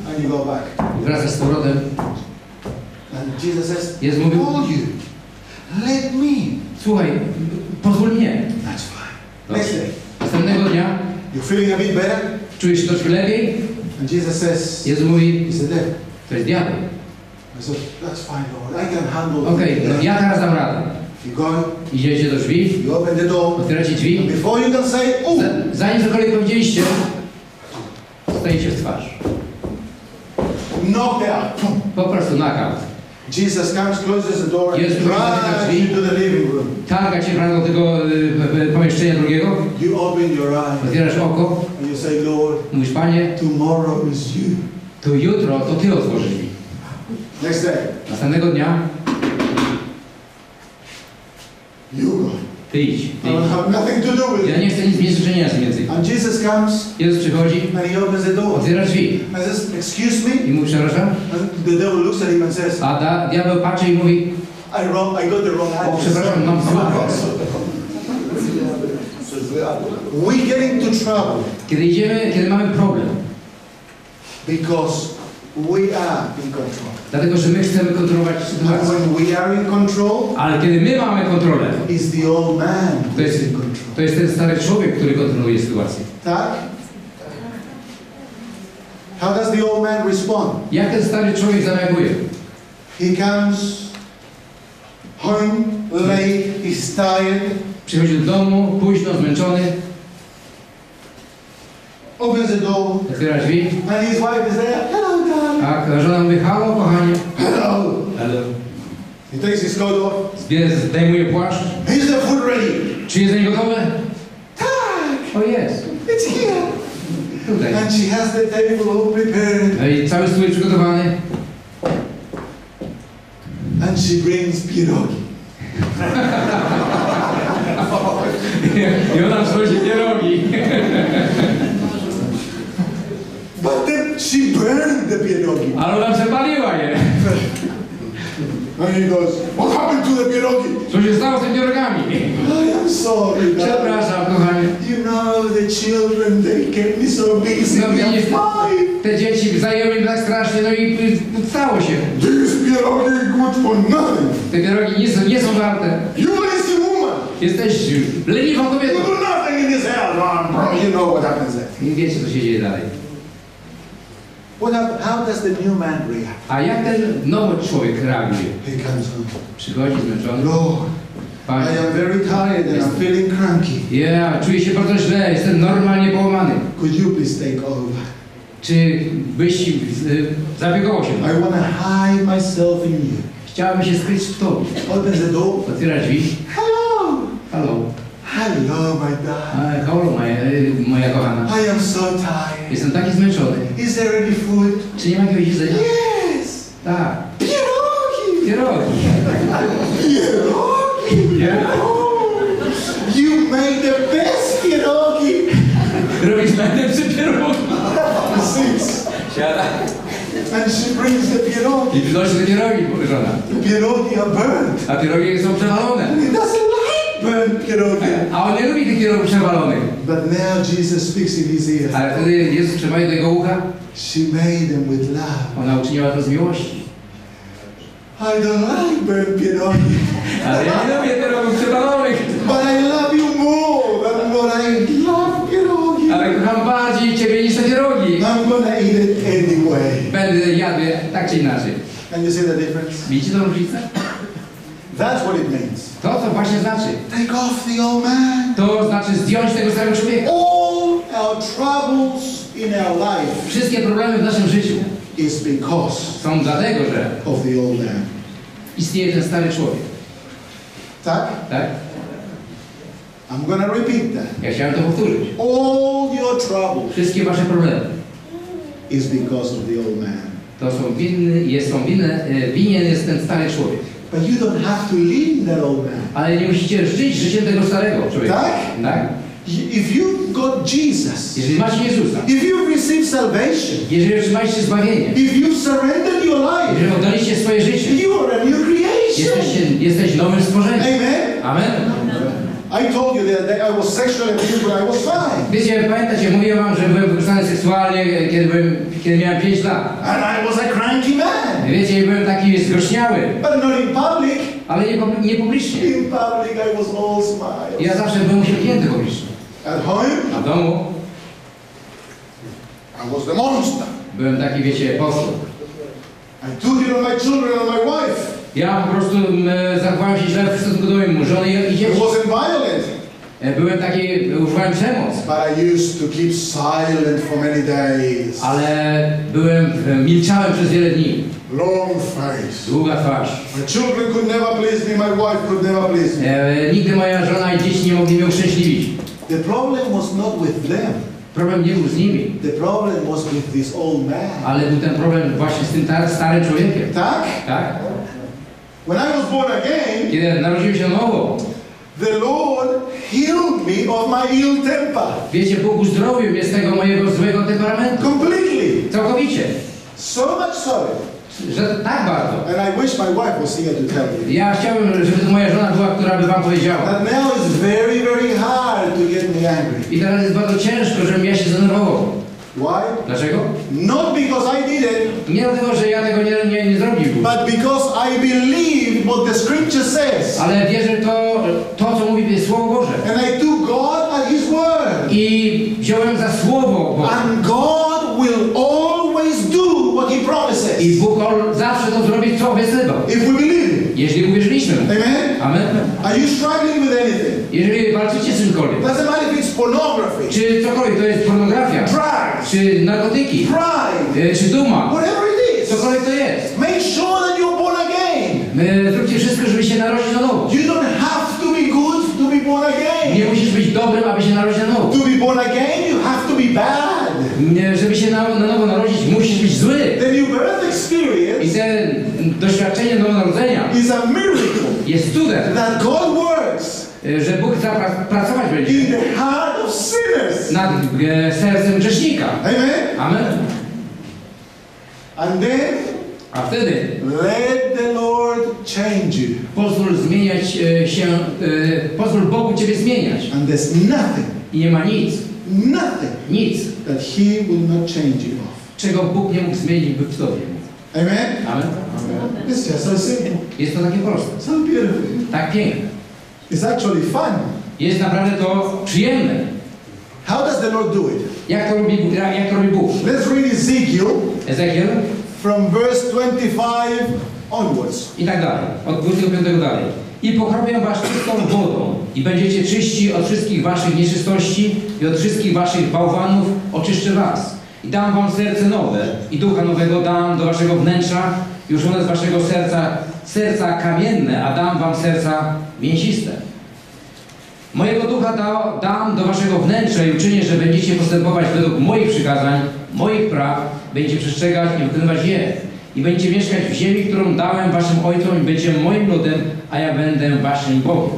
and you go back. Wracasz z powrotem. And Jesus says, Jezus mówił, let me. Słuchaj, pozwól mnie. That's fine. Next day. Następnego dnia. You feeling a bit better? Czujesz się troszkę lepiej? And Jesus says, Jezus mówi, to jest diabeł. Okej, okay, no ja teraz dam radę. Idziecie do drzwi, otwieracie drzwi, zanim cokolwiek powiedzieliście, stajecie w twarz. Po prostu nakał. Jesus comes, closes the door, Jezus drzwi, to the living room. Targa cię do tego y, pomieszczenia drugiego. You open your eyes. Otwierasz oko. And you say, Lord, mówisz, Panie, tomorrow is you. To jutro to Ty otworzysz mi. Next day. Następnego dnia. You go. Ty idź. Ty idź. I have nothing to do with ja nie chcę nic mieć do czynienia z tym więcej. And Jesus comes, Jezus przychodzi, and he opens the door. Otwiera drzwi. And says, excuse me. I mówi, przepraszam. And the devil looks at him and says, a da, diabeł patrzy i mówi, I, wrong, I got the wrong address. O, przepraszam, mam zły adres. We get into trouble. Kiedy idziemy, kiedy mamy problem. Because we are in control. Dlatego, że my chcemy kontrolować sytuację. We are in control, ale kiedy my mamy kontrolę, is the old man to, jest, in control. To jest ten stary człowiek, który kontroluje sytuację. Tak? How does the old man respond? Jak ten stary człowiek zareaguje? He comes home late, he's tired. Przychodzi do domu, późno, zmęczony. Opens the door. Otwiera drzwi. And his wife is there. Hello, darling. Tak, żona mówi, halo, kochanie. Hello. Hello. He takes his coat off. Zbiera, zdejmuje płaszcz. Is the food ready? Czy jedzenie gotowe? Tak. O, jest. It's here. Tutaj. And she has the table all prepared. I cały stół jest przygotowany. And she brings pierogi. I ona przynosi pierogi. But then she burned the pierogi. Ale ona przepaliła je. And he goes, what happened to the pierogi? Co się stało z tymi pierogami? I am sorry. Przepraszam, kochanie. You know the children, they kept me so busy. No, widzisz, te dzieci zajęły mi tak strasznie, no i stało się. These pierogi good for nothing. Te pierogi nie są, nie są warte. You lazy woman. Jesteś leniwą kobietą. You do nothing in this hell, bro. You know what happens there. Nie wiecie, co się dzieje dalej. What up, how does the new man react? A jak ten nowy człowiek reaguje? Przychodzi zmęczony. Lord, Panie, I am very tired and I'm feeling cranky. Yeah, czuję się bardzo źle, jestem normalnie połamany. Could you please take over? Czy byś zabiegował się? I want to hide myself in you. Chciałbym się skryć w Tobie. Open the door. Otwiera drzwi. Hello. Hello. Hello, my darling. Hello, moja kochana. I am so tired. Jestem taki zmęczony. Is there any food? Czy nie ma jakiegoś jedzenia? Yes. Tak. Pierogi. Pierogi. Pierogi. Yeah. You made the best pierogi. Robisz najlepsze pierogi. Six. Siada. And she brings the pierogi. I przynosi te pierogi, żona. Pierogi are burnt. A pierogi są przepalone. Pierogi. A on nie lubi tych kierowców przewalonych. But now Jesus speaks in his ear. Ale wtedy Jezus przemawia do jego ucha. She made them with love. Ona uczyniła to z miłości. I don't like burnt pierogi. Ale ja nie lubię pierogów przewalonych. But I love you more than what I love pierogi. Ale kocham bardziej Ciebie niż te pierogi. I'm gonna eat it anyway. Będę jadł tak czy inaczej. Can you see the difference? Widzicie tą różnicę? That's what it means. To co właśnie znaczy. Take off the old man. To znaczy zdjąć tego starego człowieka. All our troubles in our life. Wszystkie problemy w naszym życiu. Is because. Są dlatego, że. Of the old man. istnieje ten stary człowiek. Tak? Tak? I'm gonna repeat that. Ja chciałem to powtórzyć. All your troubles. Wszystkie wasze problemy. Is because of the old man. To są winne, jest, są winne, winien jest ten stary człowiek. But you don't have to live that old man. Ale nie musicie żyć życiem tego starego człowieka. Tak? Tak? If you got Jesus, jeżeli masz Jezusa, if you receive salvation, jeżeli otrzymaliście zbawienie, if you surrendered your life, jeżeli oddaliście swoje życie, you are a new creation. Jesteś, jesteś nowym stworzeniem. Amen. Amen. I told you that, that I was sexually abused when I was five. Wiecie, pamiętacie, mówiłem wam, że byłem wykorzystany seksualnie, kiedy, byłem, kiedy miałem pięć lat. And I was a cranky man. Wiecie, byłem taki zgroźniały. But not in public. Ale nie, nie publicznie. In public I was all smiles. Ja zawsze byłem uśmiechnięty publicznie. At home, w domu, I was the monster. Byłem taki, wiecie, posłuch. I took it on my children and my wife. Ja po prostu e, zachowałem się źle w stosunku do mojej żony i dzieci. Byłem taki, używałem przemoc. But I used to keep silent for many days. Ale byłem, milczałem przez wiele dni. Long face. Długa twarz. My children could never please me, my wife could never please me. E, nigdy moja żona i dzieci nie mogli mnie uszczęśliwić. The problem was not with them. Problem nie był z nimi. The problem was with this old man. Ale był ten problem właśnie z tym starym człowiekiem. Tak? Tak. When I was born again, kiedy narodziłem się nowo, the Lord healed me of my ill temper. Wiecie, Bóg uzdrowił mnie z tego mojego złego temperamentu. Completely. Całkowicie. So much so. Że tak bardzo. And I wish my wife was here to tell you. Ja chciałbym, żeby moja żona była, która by wam powiedziała. But now it's very, very hard to get me angry. I teraz jest bardzo ciężko, żebym ja się zdenerwował. Why? Dlaczego? Not because I did it. Nie dlatego, że ja tego nie, nie, nie zrobił. But because I believe what the scripture says. Ale wierzę to, to co mówi Słowo Boże. And I took God at His word. I wziąłem za Słowo Boże. And God will always do what He promises. I Bóg zawsze to zrobi, co obiecał. If we believe. Jeśli uwierzyliśmy. Amen. Amen. Are you struggling with anything? Jeżeli walczycie z czymkolwiek. Doesn't matter if it's pornography. Czy cokolwiek, to jest pornografia. Drugs. Czy narkotyki. Pride. Czy duma. Whatever it is. Cokolwiek to jest. Make sure that you're born again. Zróbcie wszystko, żeby się narodzić na nowo. You don't have to be good to be born again. Nie musisz być dobrym, aby się narodzić na nowo. To be born again, you have to be bad. Nie, żeby się na, na nowo narodzić, musisz być zły. The new birth experience. I ten doświadczenie nowonarodzenia. Is a miracle. Jest cudem. That God works. Że Bóg pracować będzie in the heart of sinners. Nad e, sercem grzesznika. Amen. Amen. And then, a wtedy let the Lord change you. Pozwól zmieniać e, się, e, pozwól Bogu ciebie zmieniać. And there's nothing. I nie ma nic. Nothing. Nic. That He will not change you off. Czego Bóg nie mógł zmienić w sobie. Amen. Amen. Amen. It's just so simple. Jest to takie proste. So beautiful. Tak piękne. It's actually fun. Jest naprawdę to przyjemne. How does the Lord do it? Jak to robi Bóg? Jak to robi Bóg? Let's read Ezekiel. Ezekiel. From verse twenty-five onwards. I tak dalej. Od dwudziestego piątego dalej. I pokropię was czystą wodą i będziecie czyści od wszystkich waszych nieczystości i od wszystkich waszych bałwanów oczyszczę was. I dam wam serce nowe i ducha nowego dam do waszego wnętrza już one z waszego serca serca kamienne, a dam wam serca mięsiste. Mojego ducha da, dam do waszego wnętrza i uczynię, że będziecie postępować według moich przykazań, moich praw, będziecie przestrzegać i wykonywać je. I będziecie mieszkać w ziemi, którą dałem waszym ojcom i będziecie moim ludem, a ja będę waszym Bogiem.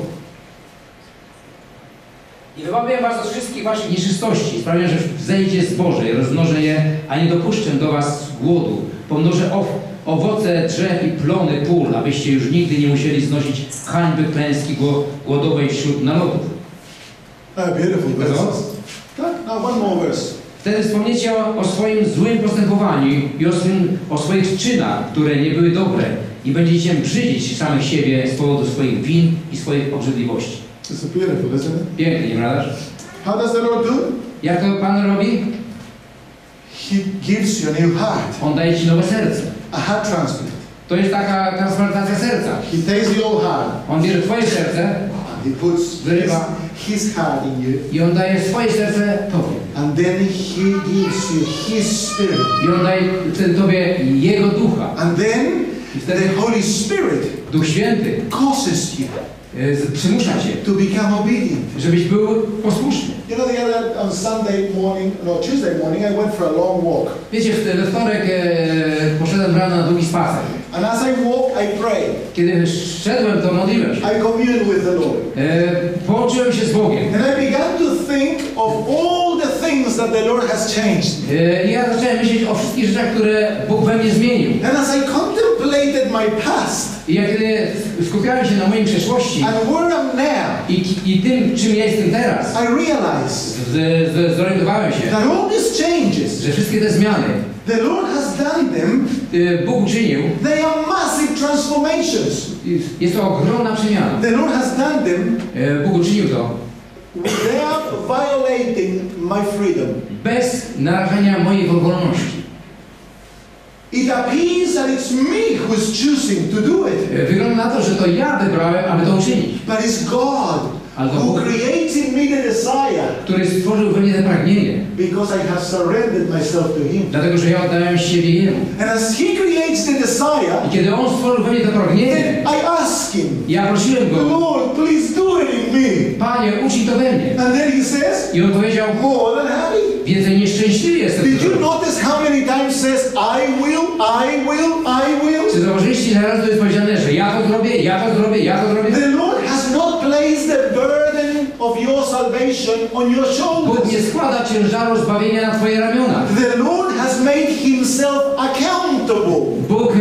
I wybawię was od wszystkich waszych nieczystości, sprawię, że wzejdzie zboże i rozmnożę je, a nie dopuszczę do was głodu, pomnożę owoc. Owoce drzew i plony pól, abyście już nigdy nie musieli znosić hańby klęski głodowej wśród narodów. Wtedy wspomniecie o, o swoim złym postępowaniu i o, swym, o swoich czynach, które nie były dobre i będziecie brzydzić samych siebie z powodu swoich win i swoich obrzydliwości. Pięknie, nie prawdaż? Jak to Pan robi? He gives you a new heart. On daje ci nowe serce. A heart transplant. To jest taka transplantacja serca. He takes your heart. On bierze twoje serce. And he puts wyrywa. His, his heart in you. I on daje swoje serce tobie. And then he gives you his spirit. I on daje tobie jego ducha. And then The Holy Spirit Duch Święty causes you przymusza cię to become obedient, żebyś był posłuszny. You know, the other on Sunday morning, no Tuesday morning, I went for a long walk. Wiecie, we wtorek e, poszedłem rano na długi spacer. And as I walked, I prayed. Kiedy szedłem, to modliłem się. I communed with the Lord. E, połączyłem się z Bogiem. And I began to think of all the things that the Lord has changed. E, ja zacząłem myśleć o wszystkich rzeczach, które Bóg we mnie zmienił. And as I contemplated my past. I ja kiedy skupiałem się na mojej przeszłości i, i tym, czym ja jestem teraz, zorientowałem się, changes, że wszystkie te zmiany the Lord has done them, Bóg uczynił, they are massive transformations. Jest to ogromna przemiana. The Lord has done them, Bóg uczynił to. They are violating my freedom. Bez narażenia mojej wolności. It appears that it's me who is choosing to do it. Wygląda na to, że to ja wybrałem, aby to uczynić. But it's God who created me the desire. Który stworzył we mnie to pragnienie. Because I have surrendered myself to Him. Dlatego, że ja oddałem siebie Jemu. And as He creates the desire, i kiedy On stworzył we mnie to pragnienie, I ask Him. Ja prosiłem Go. Lord, please do it in me. Panie, uczyń to we mnie. And then He says. I On powiedział. More than happy. Więcej nieszczęśliwy jestem. Did you notice how many times says I will? I will, I will. Czy zauważyliście, że raz to jest powiedziane, że ja to zrobię, ja to zrobię, ja to zrobię? The Lord has not placed the burden of your salvation on your shoulders. Bóg nie składa ciężaru zbawienia na twoje ramiona. The Lord has made Himself accountable. Bóg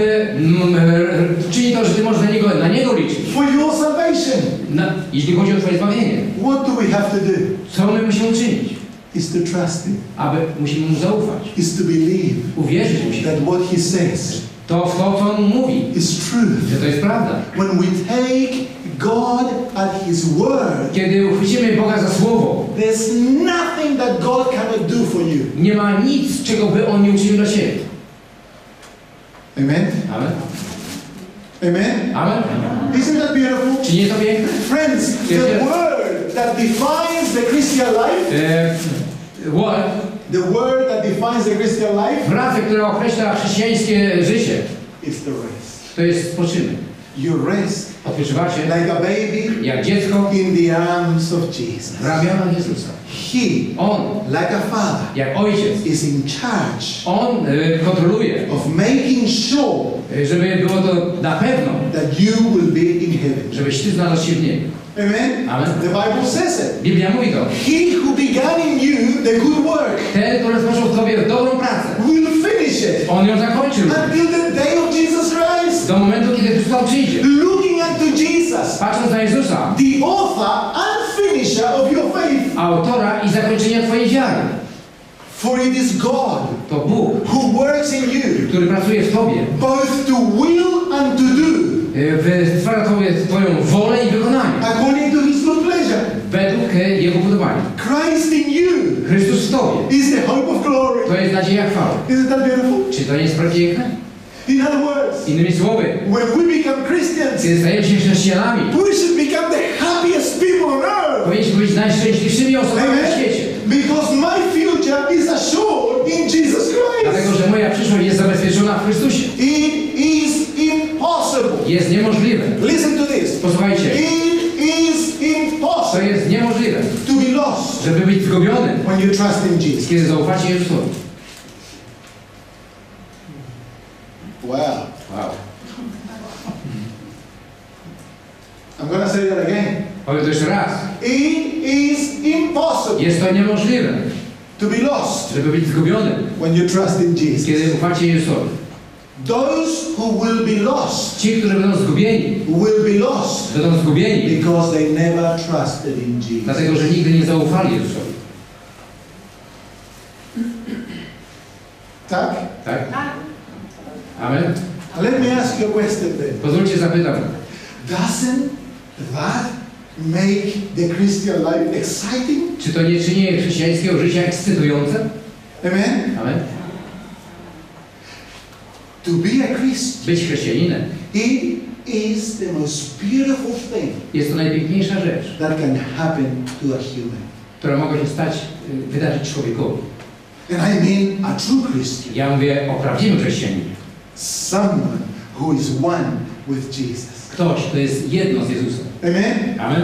czyni to, że ty możesz na niego, na niego liczyć. For your salvation. Na, jeśli chodzi o twoje zbawienie. What do we have to do? Co my musimy czynić? Is to trust him. Aby musimy mu zaufać. Is to believe. Uwierzyć mu się. That what he says. To w to, co on mówi. Is truth. Że to jest prawda. When we take God at his word. Kiedy uchwycimy Boga za słowo. There's nothing that God cannot do for you. Nie ma nic, czego by on nie uczynił dla siebie. Amen. Amen. Amen. Amen. Isn't that beautiful? Czy nie to piękne? Friends, the word that defines the Christian life. What? The word that defines the Christian life. Fraza, która określa chrześcijańskie życie. It's the rest. To jest spoczynek. You rest. Odpoczywacie. Like a baby. Jak dziecko. In the arms of Jesus. W ramionach Jezusa. He. On. Like a father. Jak ojciec. Is in charge. On y, kontroluje. Of making sure. Żeby było to na pewno. That you will be in heaven. Żebyś ty znalazł się w niebie. Amen. Amen. The Bible says it. Biblia mówi to. He who began in you the good work. Ten, który rozpoczął w tobie dobrą pracę. Will finish it. On ją zakończył. Until the day of Jesus Christ. Do momentu, kiedy Chrystus przyjdzie. Looking unto Jesus. Patrząc na Jezusa. The author and finisher of your faith. Autora i zakończenia twojej wiary. For it is God. To Bóg. Who works in you. Który pracuje w tobie. Both to will and to do. Stwarza tobie twoją wolę i wykonanie. According to his good pleasure. Według jego podobania. Christ in you. Chrystus w tobie. Is the hope of glory. To jest nadzieja chwały. Isn't that beautiful? Czy to nie jest piękne? In other words. Innymi słowy. When we become Christians. Kiedy stajemy się chrześcijanami. We should become the happiest people on earth. Powinniśmy być najszczęśliwszymi osobami na świecie. Because my future is assured in Jesus Christ. Dlatego, że moja przyszłość jest zabezpieczona w Chrystusie. It is impossible. Jest niemożliwe. Listen to this. Posłuchajcie. It is impossible. To jest niemożliwe. To be lost. Żeby być zgubiony. When you trust in Jesus. Kiedy zaufacie Jezusowi. Wow. Wow. I'm gonna say that again. Powiem to jeszcze raz. It is impossible. Jest to niemożliwe. To be lost. Żeby być zgubiony. When you trust in Jesus. Kiedy ufacie Jezusowi. Those who will be lost, ci, którzy będą zgubieni, will be lost, będą zgubieni, because they never trusted in Jesus. Dlatego, że nigdy nie zaufali Jezusowi. Tak? Tak. Amen. Let me ask you a question then. Pozwólcie zapytam. Doesn't that make the Christian life exciting? Czy to nie czyni chrześcijańskiego życia ekscytujące? Amen. Amen. To be a Christ, być chrześcijaninem, it is the most beautiful thing. Jest to najpiękniejsza rzecz. That can happen to a human. Która mogła się stać, wydarzyć człowiekowi. And I mean a true Christian. Ja mówię o prawdziwym chrześcijaninie. Someone who is one with Jesus. Ktoś, kto jest jedno z Jezusem. Amen? Amen.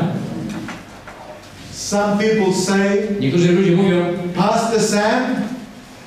Some people say, niektórzy ludzie mówią, Pastor Sam,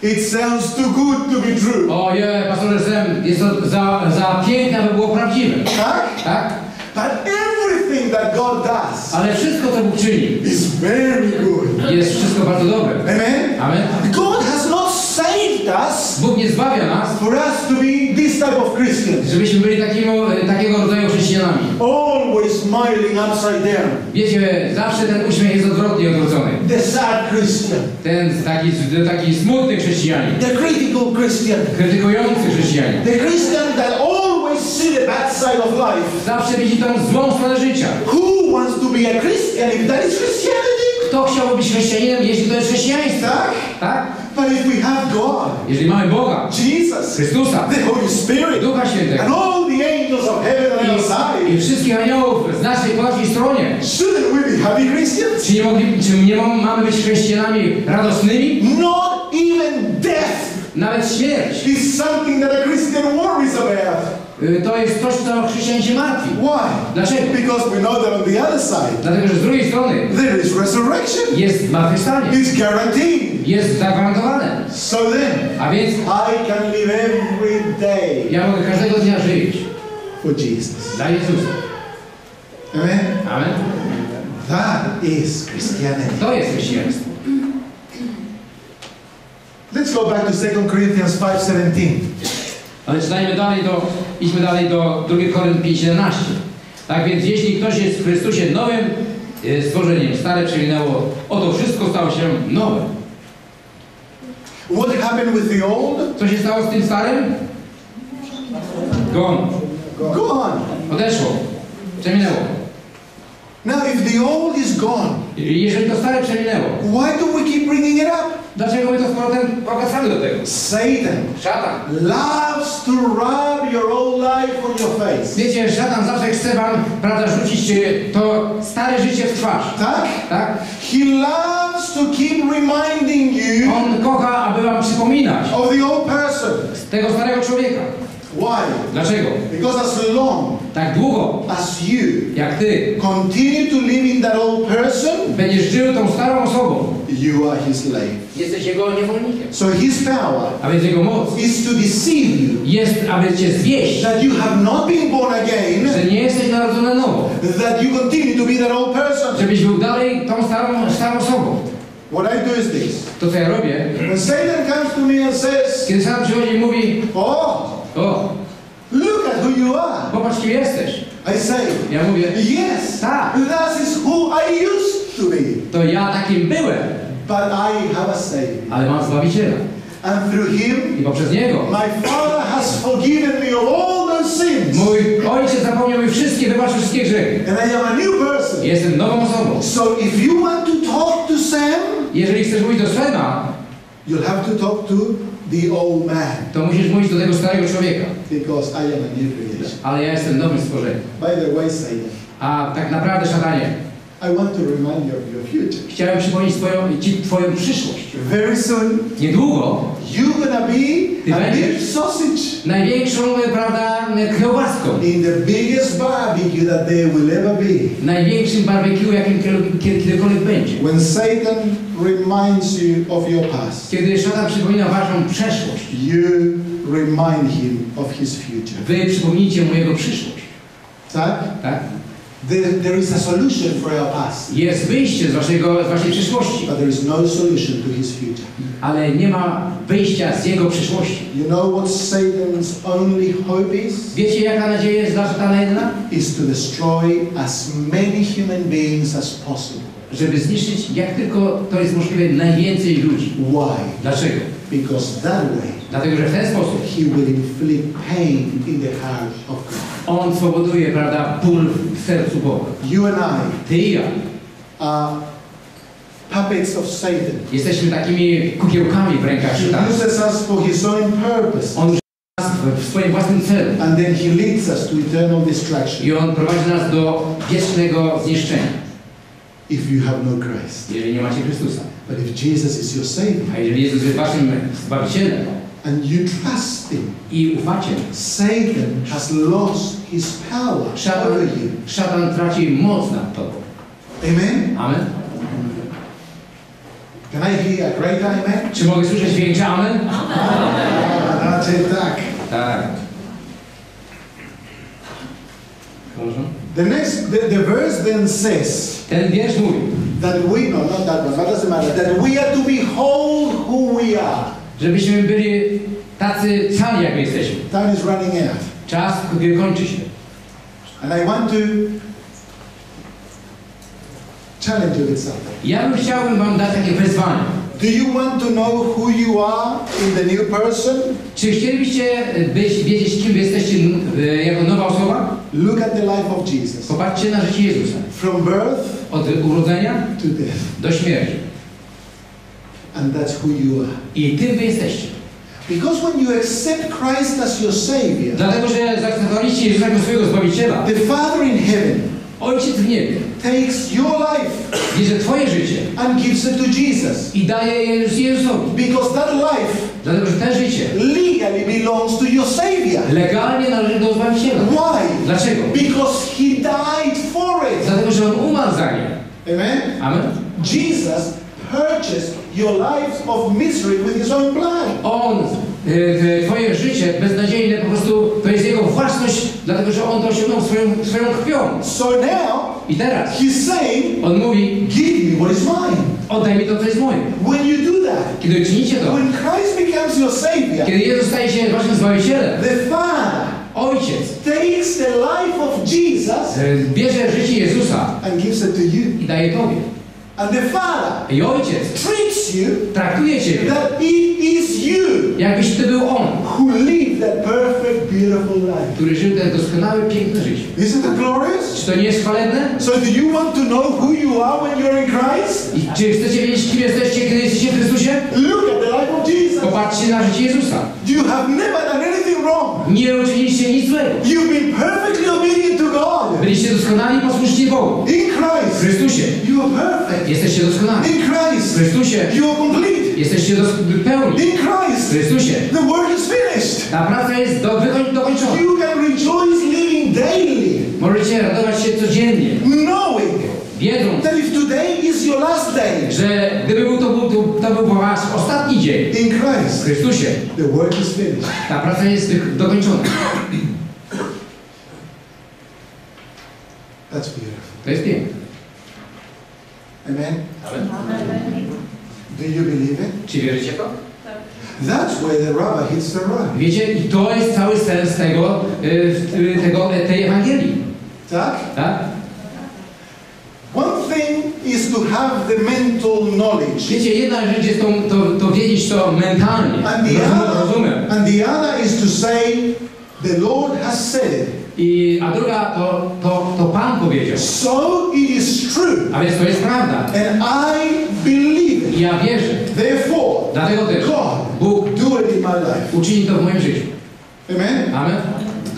it sounds too good to be true. Oje, Pastor Sam, jest to za, za piękne, by było prawdziwe. Tak? Tak? But everything that God does, ale wszystko, co Bóg czyni, is very good. Jest wszystko bardzo dobre. Amen? Amen. God has not saved us, Bóg nie zbawia nas, for us to be this type of Christians, żebyśmy byli takim, takiego rodzaju chrześcijanami. Always smiling upside down. Wiecie, zawsze ten uśmiech jest odwrotnie odwrócony. The sad Christian. Ten taki, taki smutny chrześcijanin. The critical Christian. Krytykujący chrześcijanin. The Christian that always sees the bad side of life. Zawsze widzi tą złą stronę życia. Who wants to be a Christian if that is Christianity? Kto chciałby być chrześcijaninem, jeśli to jest chrześcijaństwo? Tak? Tak? But if we have God, jeżeli mamy Boga, Jesus, Chrystusa, the Holy Spirit, Ducha Świętego, and all the angels of heaven on our side, i wszystkich aniołów z naszej po naszej stronie, shouldn't we be happy Christians? Czy nie, mogli, czy nie mamy być chrześcijanami radosnymi? Not even death, nawet śmierć, is something that a Christian worries about. To jest coś, co chrześcijan się martwi. Why? Dlaczego? Because we know that on the other side, dlatego, że z drugiej strony there is resurrection. Jest zmartwychwstanie. It's guaranteed. Jest zagwarantowane. So then, a więc I can live every day. Ja mogę każdego dnia żyć for Jesus. Dla Jezusa. Amen? Amen? That is Christianity. To jest chrześcijaństwo. Let's go back to Second Corinthians five seventeen. Ale czytajmy dalej do, idźmy dalej do drugiego Koryntian pięć siedemnaście. Tak więc jeśli ktoś jest w Chrystusie nowym stworzeniem, stare przeminęło, oto wszystko stało się nowe. What happened with the old? Co się stało z tym starym? Gone. Gone. Odeszło. Przeminęło. Now if the old is gone, jeżeli to stare przeminęło, why do we keep bringing it up? Dlaczego my to z powrotem powracamy do tego? Satan, szatan, loves to rub your old life on your face. Wiecie, szatan zawsze chce wam, prawda, rzucić to stare życie w twarz. Tak? Tak? He loves to keep reminding you. On kocha, aby wam przypominać. Of the old person. Tego starego człowieka. Why? Dlaczego? Because as long, tak długo, as you, jak ty, continue to live in that old person, będziesz żył tą starą osobą. You are his slave. Jesteś jego niewolnikiem. So his power, a więc jego moc, is to deceive you, jest, aby cię zwieść, that you have not been born again, że nie jesteś narodzony na nowo, that you continue to be that old person, żebyś był dalej tą starą, starą osobą. What I do is this. To co ja robię? When Satan comes to me and says, kiedy Satan przychodzi i mówi, oh, oh, look at who you are. Popatrz, kim jesteś. I say, ja mówię, yes, tak, that is who I used to be. To ja takim byłem. But I have a Savior. Ale mam Zbawiciela. And through him, i poprzez niego, my Father has forgiven me of all those sins. Mój Ojciec zapomniał mi wszystkie, wybaczył wszystkie grzechy. And I am a new person. Jestem nową osobą. So if you want to talk to Sam, jeżeli chcesz mówić do Sama, you'll have to talk to the old man. To musisz mówić do tego starego człowieka. Because I am a new creation. Ale ja jestem nowym stworzeniem. By the way, Satan. A tak naprawdę, szatanie, I want to remind you of your future. Chciałem przypomnieć twoją, ci, twoją przyszłość. Very soon, niedługo, you're gonna be ty a big sausage, największą, prawda, kiełbaską, in the biggest barbecue that there will ever be, największym barbecue, jakim kiedykolwiek będzie. When Satan reminds you of your past, kiedy szatan przypomina waszą przeszłość, you remind him of his future. Wy przypomnijcie mu jego przyszłość. Tak? Tak. There, there is a solution for your past. Jest wyjście z waszego, z waszej przyszłości. But there is no solution to his future. Ale nie ma wyjścia z jego przyszłości. You know what Satan's only hope is? Wiecie, jaka nadzieja jest dla szatana jedna? Is to destroy as many human beings as possible. Żeby zniszczyć, jak tylko to jest możliwe, najwięcej ludzi. Why? Dlaczego? Because that way, dlatego, że w ten sposób, he will inflict pain in the heart of God. On spowoduje, prawda, ból w sercu Boga. You and I, ty i ja, are puppets of Satan. Jesteśmy takimi kukiełkami w rękach szatana. He uses us for his own purpose. On używa nas w swoim własnym celu. And then he leads us to eternal destruction. I on prowadzi nas do wiecznego zniszczenia. If you have no Christ. Jeżeli nie macie Chrystusa. But if Jesus is your Savior. A jeżeli Jezus jest waszym Zbawicielem. And you trust him. I ufacie. Satan has lost his power over you. Szatan traci moc nad tobą. Amen? Amen. Can I hear a great amen? Czy mogę słyszeć większe amen? Amen. Raczej tak. Tak. The next, the, the verse then says. Ten wiersz mówi. That we, no, not that one, but doesn't matter. That we are to behold who we are. Żebyśmy byli tacy sami, jak my jesteśmy. Time is running out. Czas kończy się. And I want to challenge you with something. Ja bym chciałbym wam dać takie wyzwanie. Do you want to know who you are in the new person? Czy chcielibyście być, wiedzieć, kim jesteście jako nowa osoba? Look at the life of Jesus. Popatrzcie na życie Jezusa. From birth od urodzenia to death. Do śmierci. And that's who you are. I tym wy jesteście. Because when you accept Christ as your Savior, dlatego że zaakceptowaliście Jezusa jako swojego Zbawiciela, the Father in heaven, Ojciec w niebie, takes your life, bierze twoje życie, and gives it to Jesus, i daje je Jezusowi. Because that life, dlatego że to życie, legally belongs to your Savior, legalnie należy do Zbawiciela. Why? Dlaczego? Because he died for it. Dlatego że on umarł za nie. Amen. Amen. Jesus purchased your lives of misery with his own blood. On, twoje życie beznadziejne po prostu to jest jego własność, dlatego że on to osiągnął swoją, swoją krwią. So now, i teraz, he's saying, on mówi, give me what is mine. Oddaj mi to, co jest moje. When you do that, kiedy czynicie to, when Christ becomes your Savior, kiedy Jezus staje się waszym Zbawicielem, the Father, Ojciec, takes the life of Jesus, bierze życie Jezusa, and gives it to you, i daje tobie. And the Father i Ojciec treats you, traktuje ciebie, that it is you, jakbyś to był on, who lived that perfect, beautiful life, który żył ten doskonałe, piękne życie. Isn't that glorious? Czy to nie jest chwalebne? So do you want to know who you are when you're in Christ? I czy chcecie wiedzieć, kim jesteście, kiedy jesteście w Chrystusie? Look at the life of Jesus. Popatrzcie na życie Jezusa. You have never done anything wrong. Nie uczyniliście nic złego. You've been perfectly obedient to God. Byliście doskonali posłuszni Bogu. In Christ, w Chrystusie, you are perfect. Jesteście doskonali. In Christ, w Chrystusie, you are complete. Jesteście pełni. In Christ, w Chrystusie, the work is finished. Ta praca jest do, dokończona. You can rejoice living daily. Możecie radować się codziennie. Knowing, wiedząc, that if today is your last day, że gdyby był to, był, to był wasz ostatni dzień. In Christ, w Chrystusie, the work is finished. Ta praca jest dokończona. That's beautiful. To jest piękne. Amen. Amen. Amen. Do you believe it? Czy wierzycie to? Tak. That's where the rubber hits the road. Wiecie, i to jest cały sens tego, y, tego tej Ewangelii. Tak? Tak. One thing is to have the mental knowledge. Wiecie, jedna rzecz jest to, to, to wiedzieć to mentalnie. And the other, and the other is to say, the Lord has said it. I, a druga to, to, to Pan powiedział. So it is true. A więc to jest prawda. And I believe it. I ja wierzę. Therefore, dlatego też God, Bóg do it in my life. Uczyni to w moim życiu. Amen. Amen.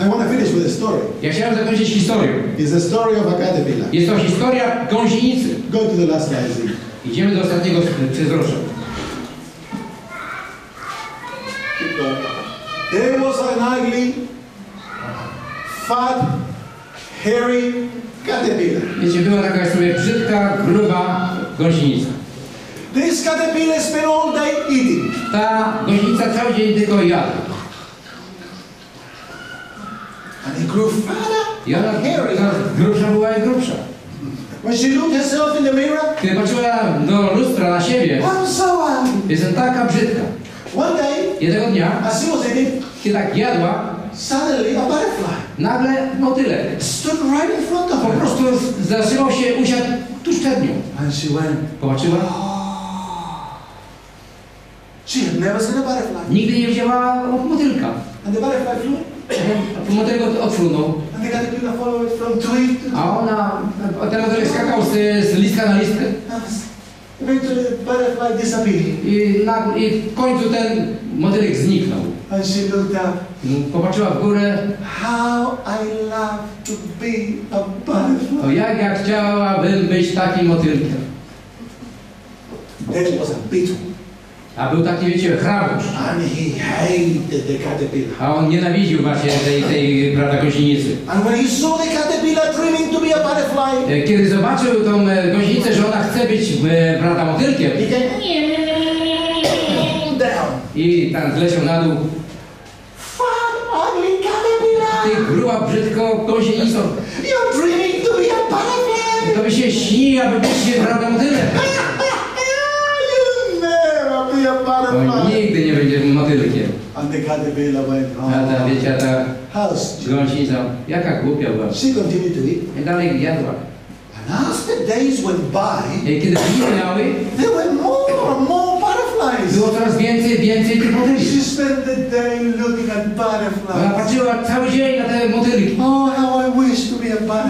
I want to finish with a story. Ja chciałem zakończyć historią. It's the story of a caterpillar. Jest to historia gąsienicy. Go to the last slide. Idziemy do ostatniego przezrocza. There was an ugly fat, hairy caterpillar. Wiecie, była taka sobie brzydka, gruba gąsienica. This caterpillar spent all day eating. Ta gąsienica cały dzień tylko jadła. And it grew fatter and hairy. Grubsza była i grubsza. When she looked herself in the mirror, kiedy patrzyła do lustra na siebie, I'm so ugly. Jestem taka brzydka. One day, jednego dnia, as she was eating, kiedy tak jadła, suddenly a butterfly. Nagle motylek. Stood right in front of her. Po prostu zatrzymał się, usiadł tuż przed nią. And she went. Popatrzyła. Oh. She had never seen a butterfly. Nigdy nie widziała motylka. And the butterfly flew. Motylek odfrunął. And the caterpillar followed from tree to tree. A ona, ten motylek skakał z, z listka na listkę. Eventually the butterfly disappeared. I, na, I w końcu ten motylek zniknął. And she looked up. Popatrzyła w górę. How I love to be a butterfly. O jak ja chciałabym być takim motylkiem. That was a beetle. A był taki, wiecie, hrabusz. And he hated the caterpillar. A on nienawidził właśnie tej, tej prawda, goźnicy. And when he saw the caterpillar dreaming to be a butterfly. Kiedy zobaczył tą goźnicę, że ona chce być, prawda, motylkiem. He came down. I tam zleciał na dół. Fat, ugly caterpillar. Ty gruba, brzydko goźnico. You're dreaming to be a butterfly. To by się śni, aby być, prawda, motylem. Bo nigdy nie będzie motylkiem. A ta, wiecie, ta gąsienica, jaka głupia była. I dalej jadła. I kiedy dni miały, było coraz więcej, więcej tych motyli. Ona patrzyła cały dzień na te motylki.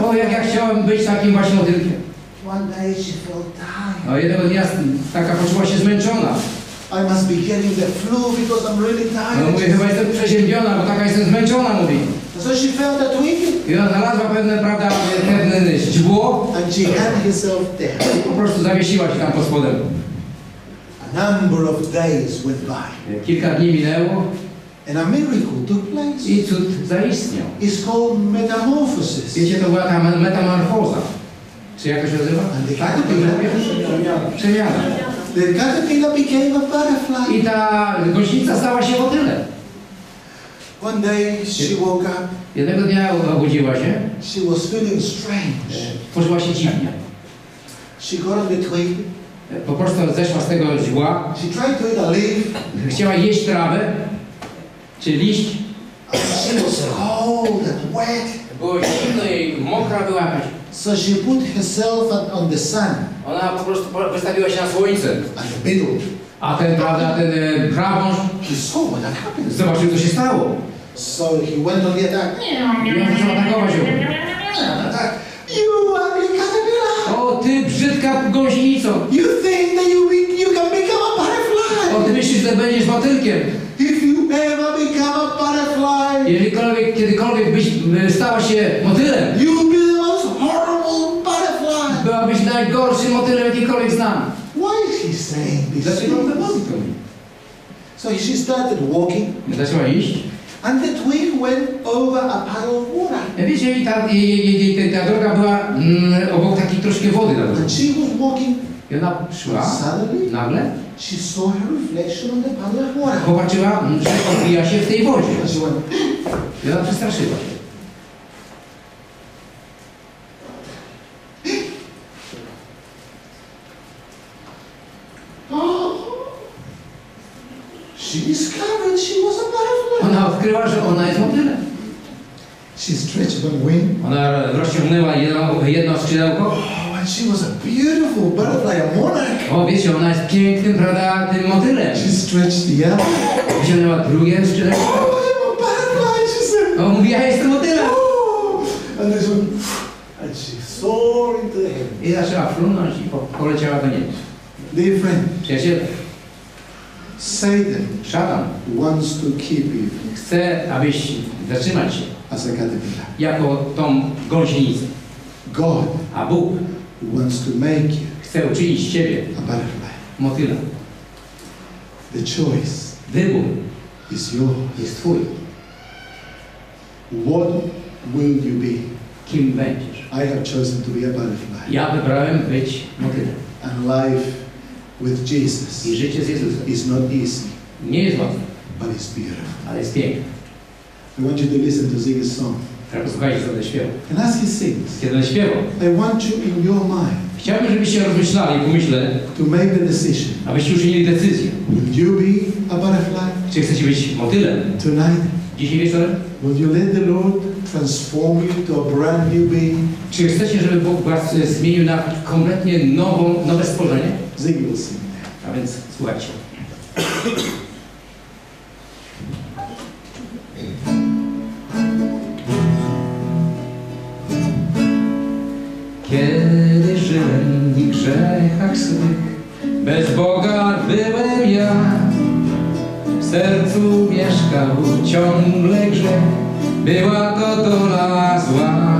O, jak ja chciałem być takim właśnie motylkiem. O, jednego dnia taka poczuła się zmęczona. I must be getting the flu because I'm really tired. No, mówi, chyba jestem przeziębiona, bo taka jestem zmęczona, mówi. So she felt that twinkie. I ona znalazła pewne, prawda, pewne źdźbło. And she had herself there. I po prostu zawiesiła się tam pod spodem. A number of days went by. Kilka dni minęło. And a miracle took place. I cud zaistniał. It's called metamorphosis. Wiecie, to była ta metamorfoza. Czy jak to się nazywa? Tak, to przemiana. Przemiana. The caterpillar became a butterfly. I ta gościca stała się motylem. One day she woke up. Jednego dnia obudziła się. She was feeling strange. Poczuła się dziwnie. She got on the twig. Po prostu zeszła z tego źdźbła. She tried to eat a leaf. Chciała jeść trawę, czy liść. She was cold and wet. Było zimno i mokra była jakaś. So she put herself on the sun. Ona po prostu wystawiła się na słońce. A ten, prawda, ten grabąż zobaczył, co się stało. So he went on the attack. I on zaczął atakować ją. You ugly caterpillar! O, ty brzydka gąsienico! You think that you, you can become a butterfly! O, ty myślisz, że będziesz motylkiem. If you ever become a butterfly! Jeżelikolwiek, kiedykolwiek byś stała się motylem. You byłabyś najgorszym motylem, jakikolwiek znam. Dlaczego on to mówi? So she started walking. Zaczęła iść. And the twig went over a puddle of water. Wiecie, i ta, i, i, i, ta droga była mm, obok takiej troszkę wody. And she was walking. I ona szła. Suddenly, nagle. She saw her reflection on the puddle of water. Popatrzyła, że odbija się w tej wodzie. I ona przestraszyła się. She discovered she was a butterfly. Ona odkryła, że ona jest motylem. She stretched one wing. Ona rozciągnęła jedno, jedno skrzydełko. Oh, and she was a beautiful butterfly, a monarch. O, wiecie, ona jest pięknym, prawda, tym motylem. She stretched the other. Wyciągnęła drugie skrzydełko. Oh, I'm a butterfly, she said. O, mówi, ja jestem motylem. Oh, and this one. And she soared into the heaven. I zaczęła frunąć i po, poleciała do nieba. Dear friend. Przyjaciele. Satan wants to keep you. Chce, abyś zatrzymać się as a caterpillar. Jako tą gąsienicę. God, a Bóg, wants to make you. Chce uczynić z ciebie a butterfly. Motyla. The choice, wybór, is yours. Jest twój. What will you be? Kim będziesz? I have chosen to be a butterfly. Ja wybrałem być motylem. And life with Jesus i życie z Jezusem is not easy, nie jest łatwe, but it's beautiful. Ale jest piękne. I want you to listen to Ziggy's song. Posłuchajcie sobie śpiewu. And as he sings, kiedy on śpiewa, I want you in your mind. Chciałbym, żebyście rozmyślali, pomyślę, to make the decision. Abyście uczynili decyzję. Will you be a butterfly? Czy chcecie być motylem? Tonight. Dzisiaj wieczorem. Will you let the Lord transform you to a brand new being? Czy chcecie, żeby Bóg was zmienił na kompletnie nową, nowe stworzenie? A więc słuchajcie. Kiedy żyłem w grzechach swych, bez Boga byłem ja. W sercu mieszkał ciągle grzech, była to dola zła.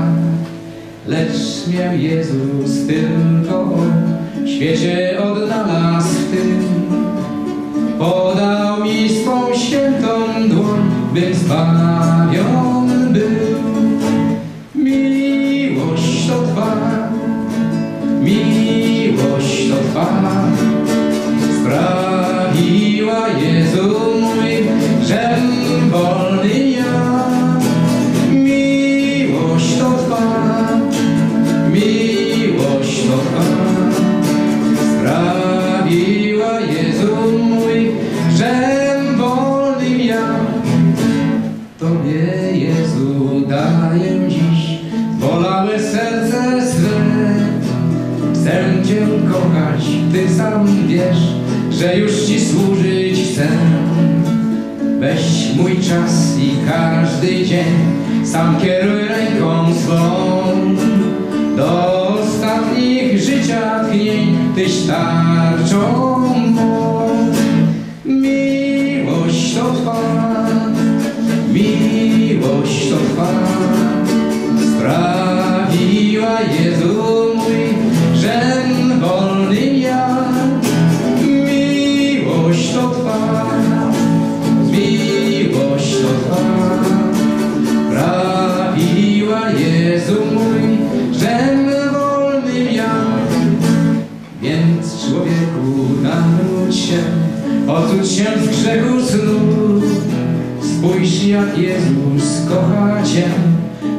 Lecz miał Jezus tylko On, w świecie odnalazł w tym bym zbawiony był. Miłość to Twa, miłość to Twa sprawiła, Jezu mój, żem wolny ja. Miłość to Twa, miłość to Twa sprawiła, Jezu mój, żem wolny ja. Tobie, Jezu, daję dziś zbolałe serce swe. Chcę Cię kochać, Ty sam wiesz, że już Ci służyć chcę. Weź mój czas i każdy dzień, sam kieruj ręką swą. Do ostatnich życia tchnień, Tyś tarczą mą. Miłość to Twa, miłość to Twa sprawiła, Jezu mój, żem wolny ja. Miłość to Twa, miłość to Twa sprawiła, Jezu mój, żem wolnym ja. Więc człowieku, nawróć się, odwróć się z grzechu snu. Spójrz, jak Jezus kocha Cię,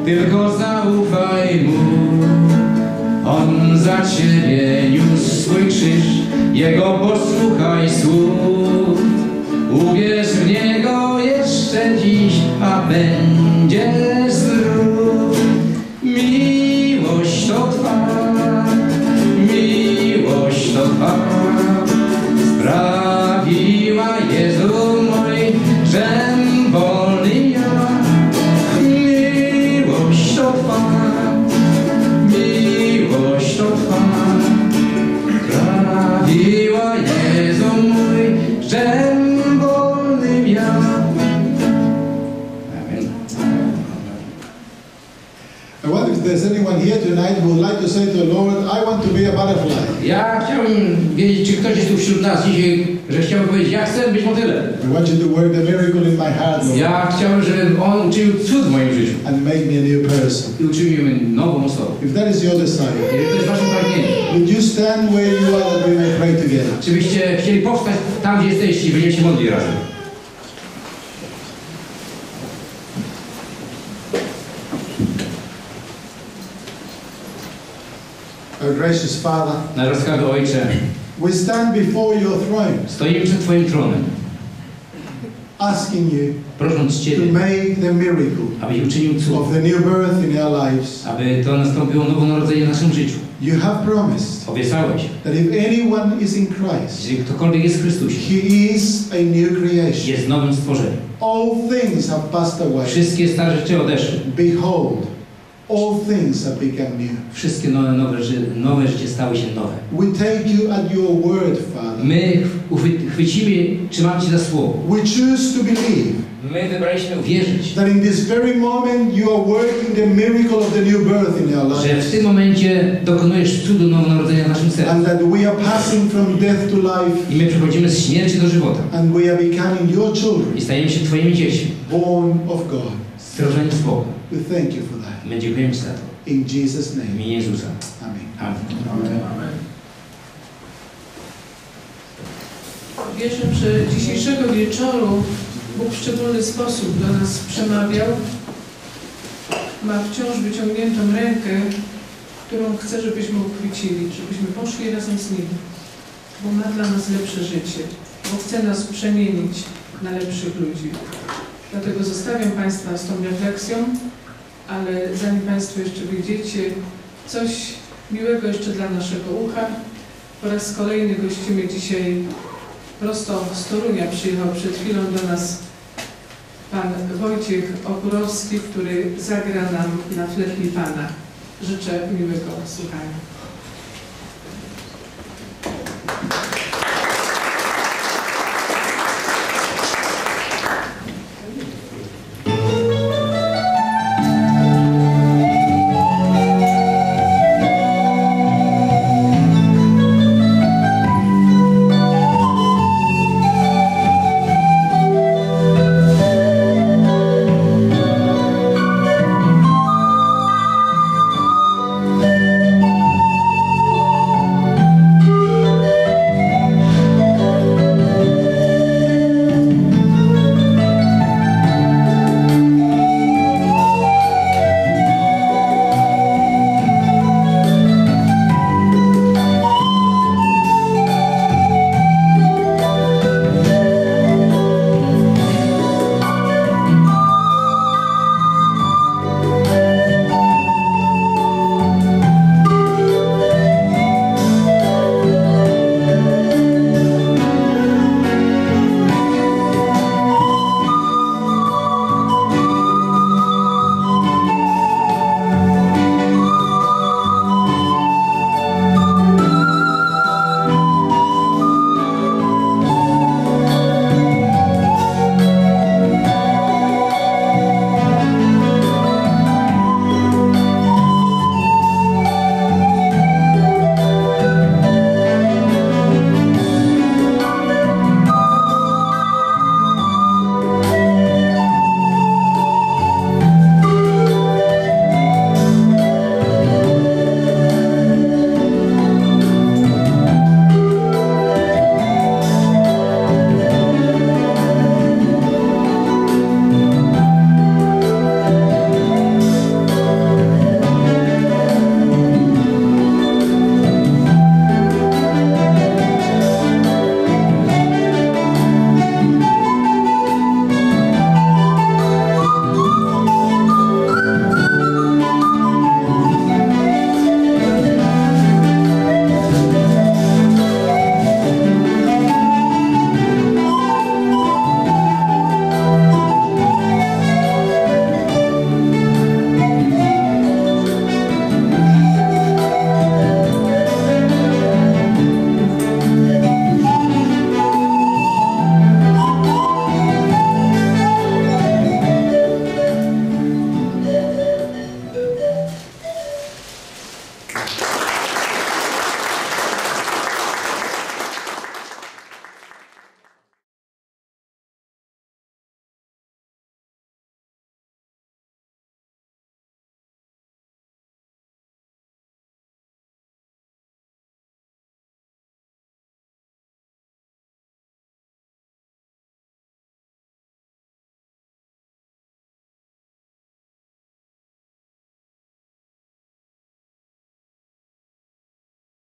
tylko zaufaj Mu. On za Ciebie niósł swój krzyż, Jego posłuchaj słów. Uwierz w Niego jeszcze dziś, a będziesz zdrów. Miłość to Twa, miłość to Twa sprawiła, Jezu mój, żem wolny ja. Miłość to Twa, miłość to Twa sprawiła, Jezu mój, żem. There's anyone here tonight who would like to say to the Lord, I want to be a butterfly. Ja chciałbym wiedzieć, czy ktoś jest tu wśród nas dzisiaj, że chciałbym powiedzieć, ja chcę być motylem. I want you to work the miracle in my heart, Lord. Ja chciałbym, żeby On uczynił cud w moim życiu. And make me a new person. I uczynił mnie nową osobą. If that is your desire, jeżeli to jest Wasze pragnienie, would you stand where you are that we may pray together? Czy byście chcieli powstać tam, gdzie jesteście, i będziemy się modlić razem? Our gracious Father, Najłaskawy Ojcze, we stand before your throne, stoimy przed Twoim tronem, asking you, prosząc Ciebie, to make the miracle, abyś uczynił cud, of the new birth in our lives, aby to nastąpiło nowonarodzenie w naszym życiu. You have promised, obiecałeś, that if anyone is in Christ, jeżeli ktokolwiek jest w Chrystusie, he is a new creation, jest nowym stworzeniem. All things have passed away, wszystkie stare rzeczy odeszły. Behold, all things have become new. Wszystkie nowe, nowe, nowe życie stały się nowe. We take you at your word, Father. My chwycimy, trzymamy Cię za słowo. We choose to believe. My wybraliśmy uwierzyć. That in this very moment you are working the miracle of the new birth in our lives. Że w tym momencie dokonujesz cudu nowonarodzenia w naszym sercu. And that we are passing from death to life. I my przechodzimy z śmierci do żywota. And we are becoming your children. I stajemy się Twoimi dziećmi. Born of God. Zrodzeni z Boga. We thank you for that. My dziękujemy za to. In Jesus' name. W imię Jezusa. Amen. Amen. Amen. Wierzę, że dzisiejszego wieczoru Bóg w szczególny sposób do nas przemawiał. Ma wciąż wyciągniętą rękę, którą chce, żebyśmy uchwycili, żebyśmy poszli razem z Nim. Bo ma dla nas lepsze życie. Bo chce nas przemienić na lepszych ludzi. Dlatego zostawiam Państwa z tą refleksją. Ale zanim Państwo jeszcze wyjdziecie, coś miłego jeszcze dla naszego ucha. Po raz kolejny gościmy dzisiaj prosto z Torunia. Przyjechał przed chwilą do nas Pan Wojciech Okrowski, który zagra nam na fletni Pana. Życzę miłego słuchania.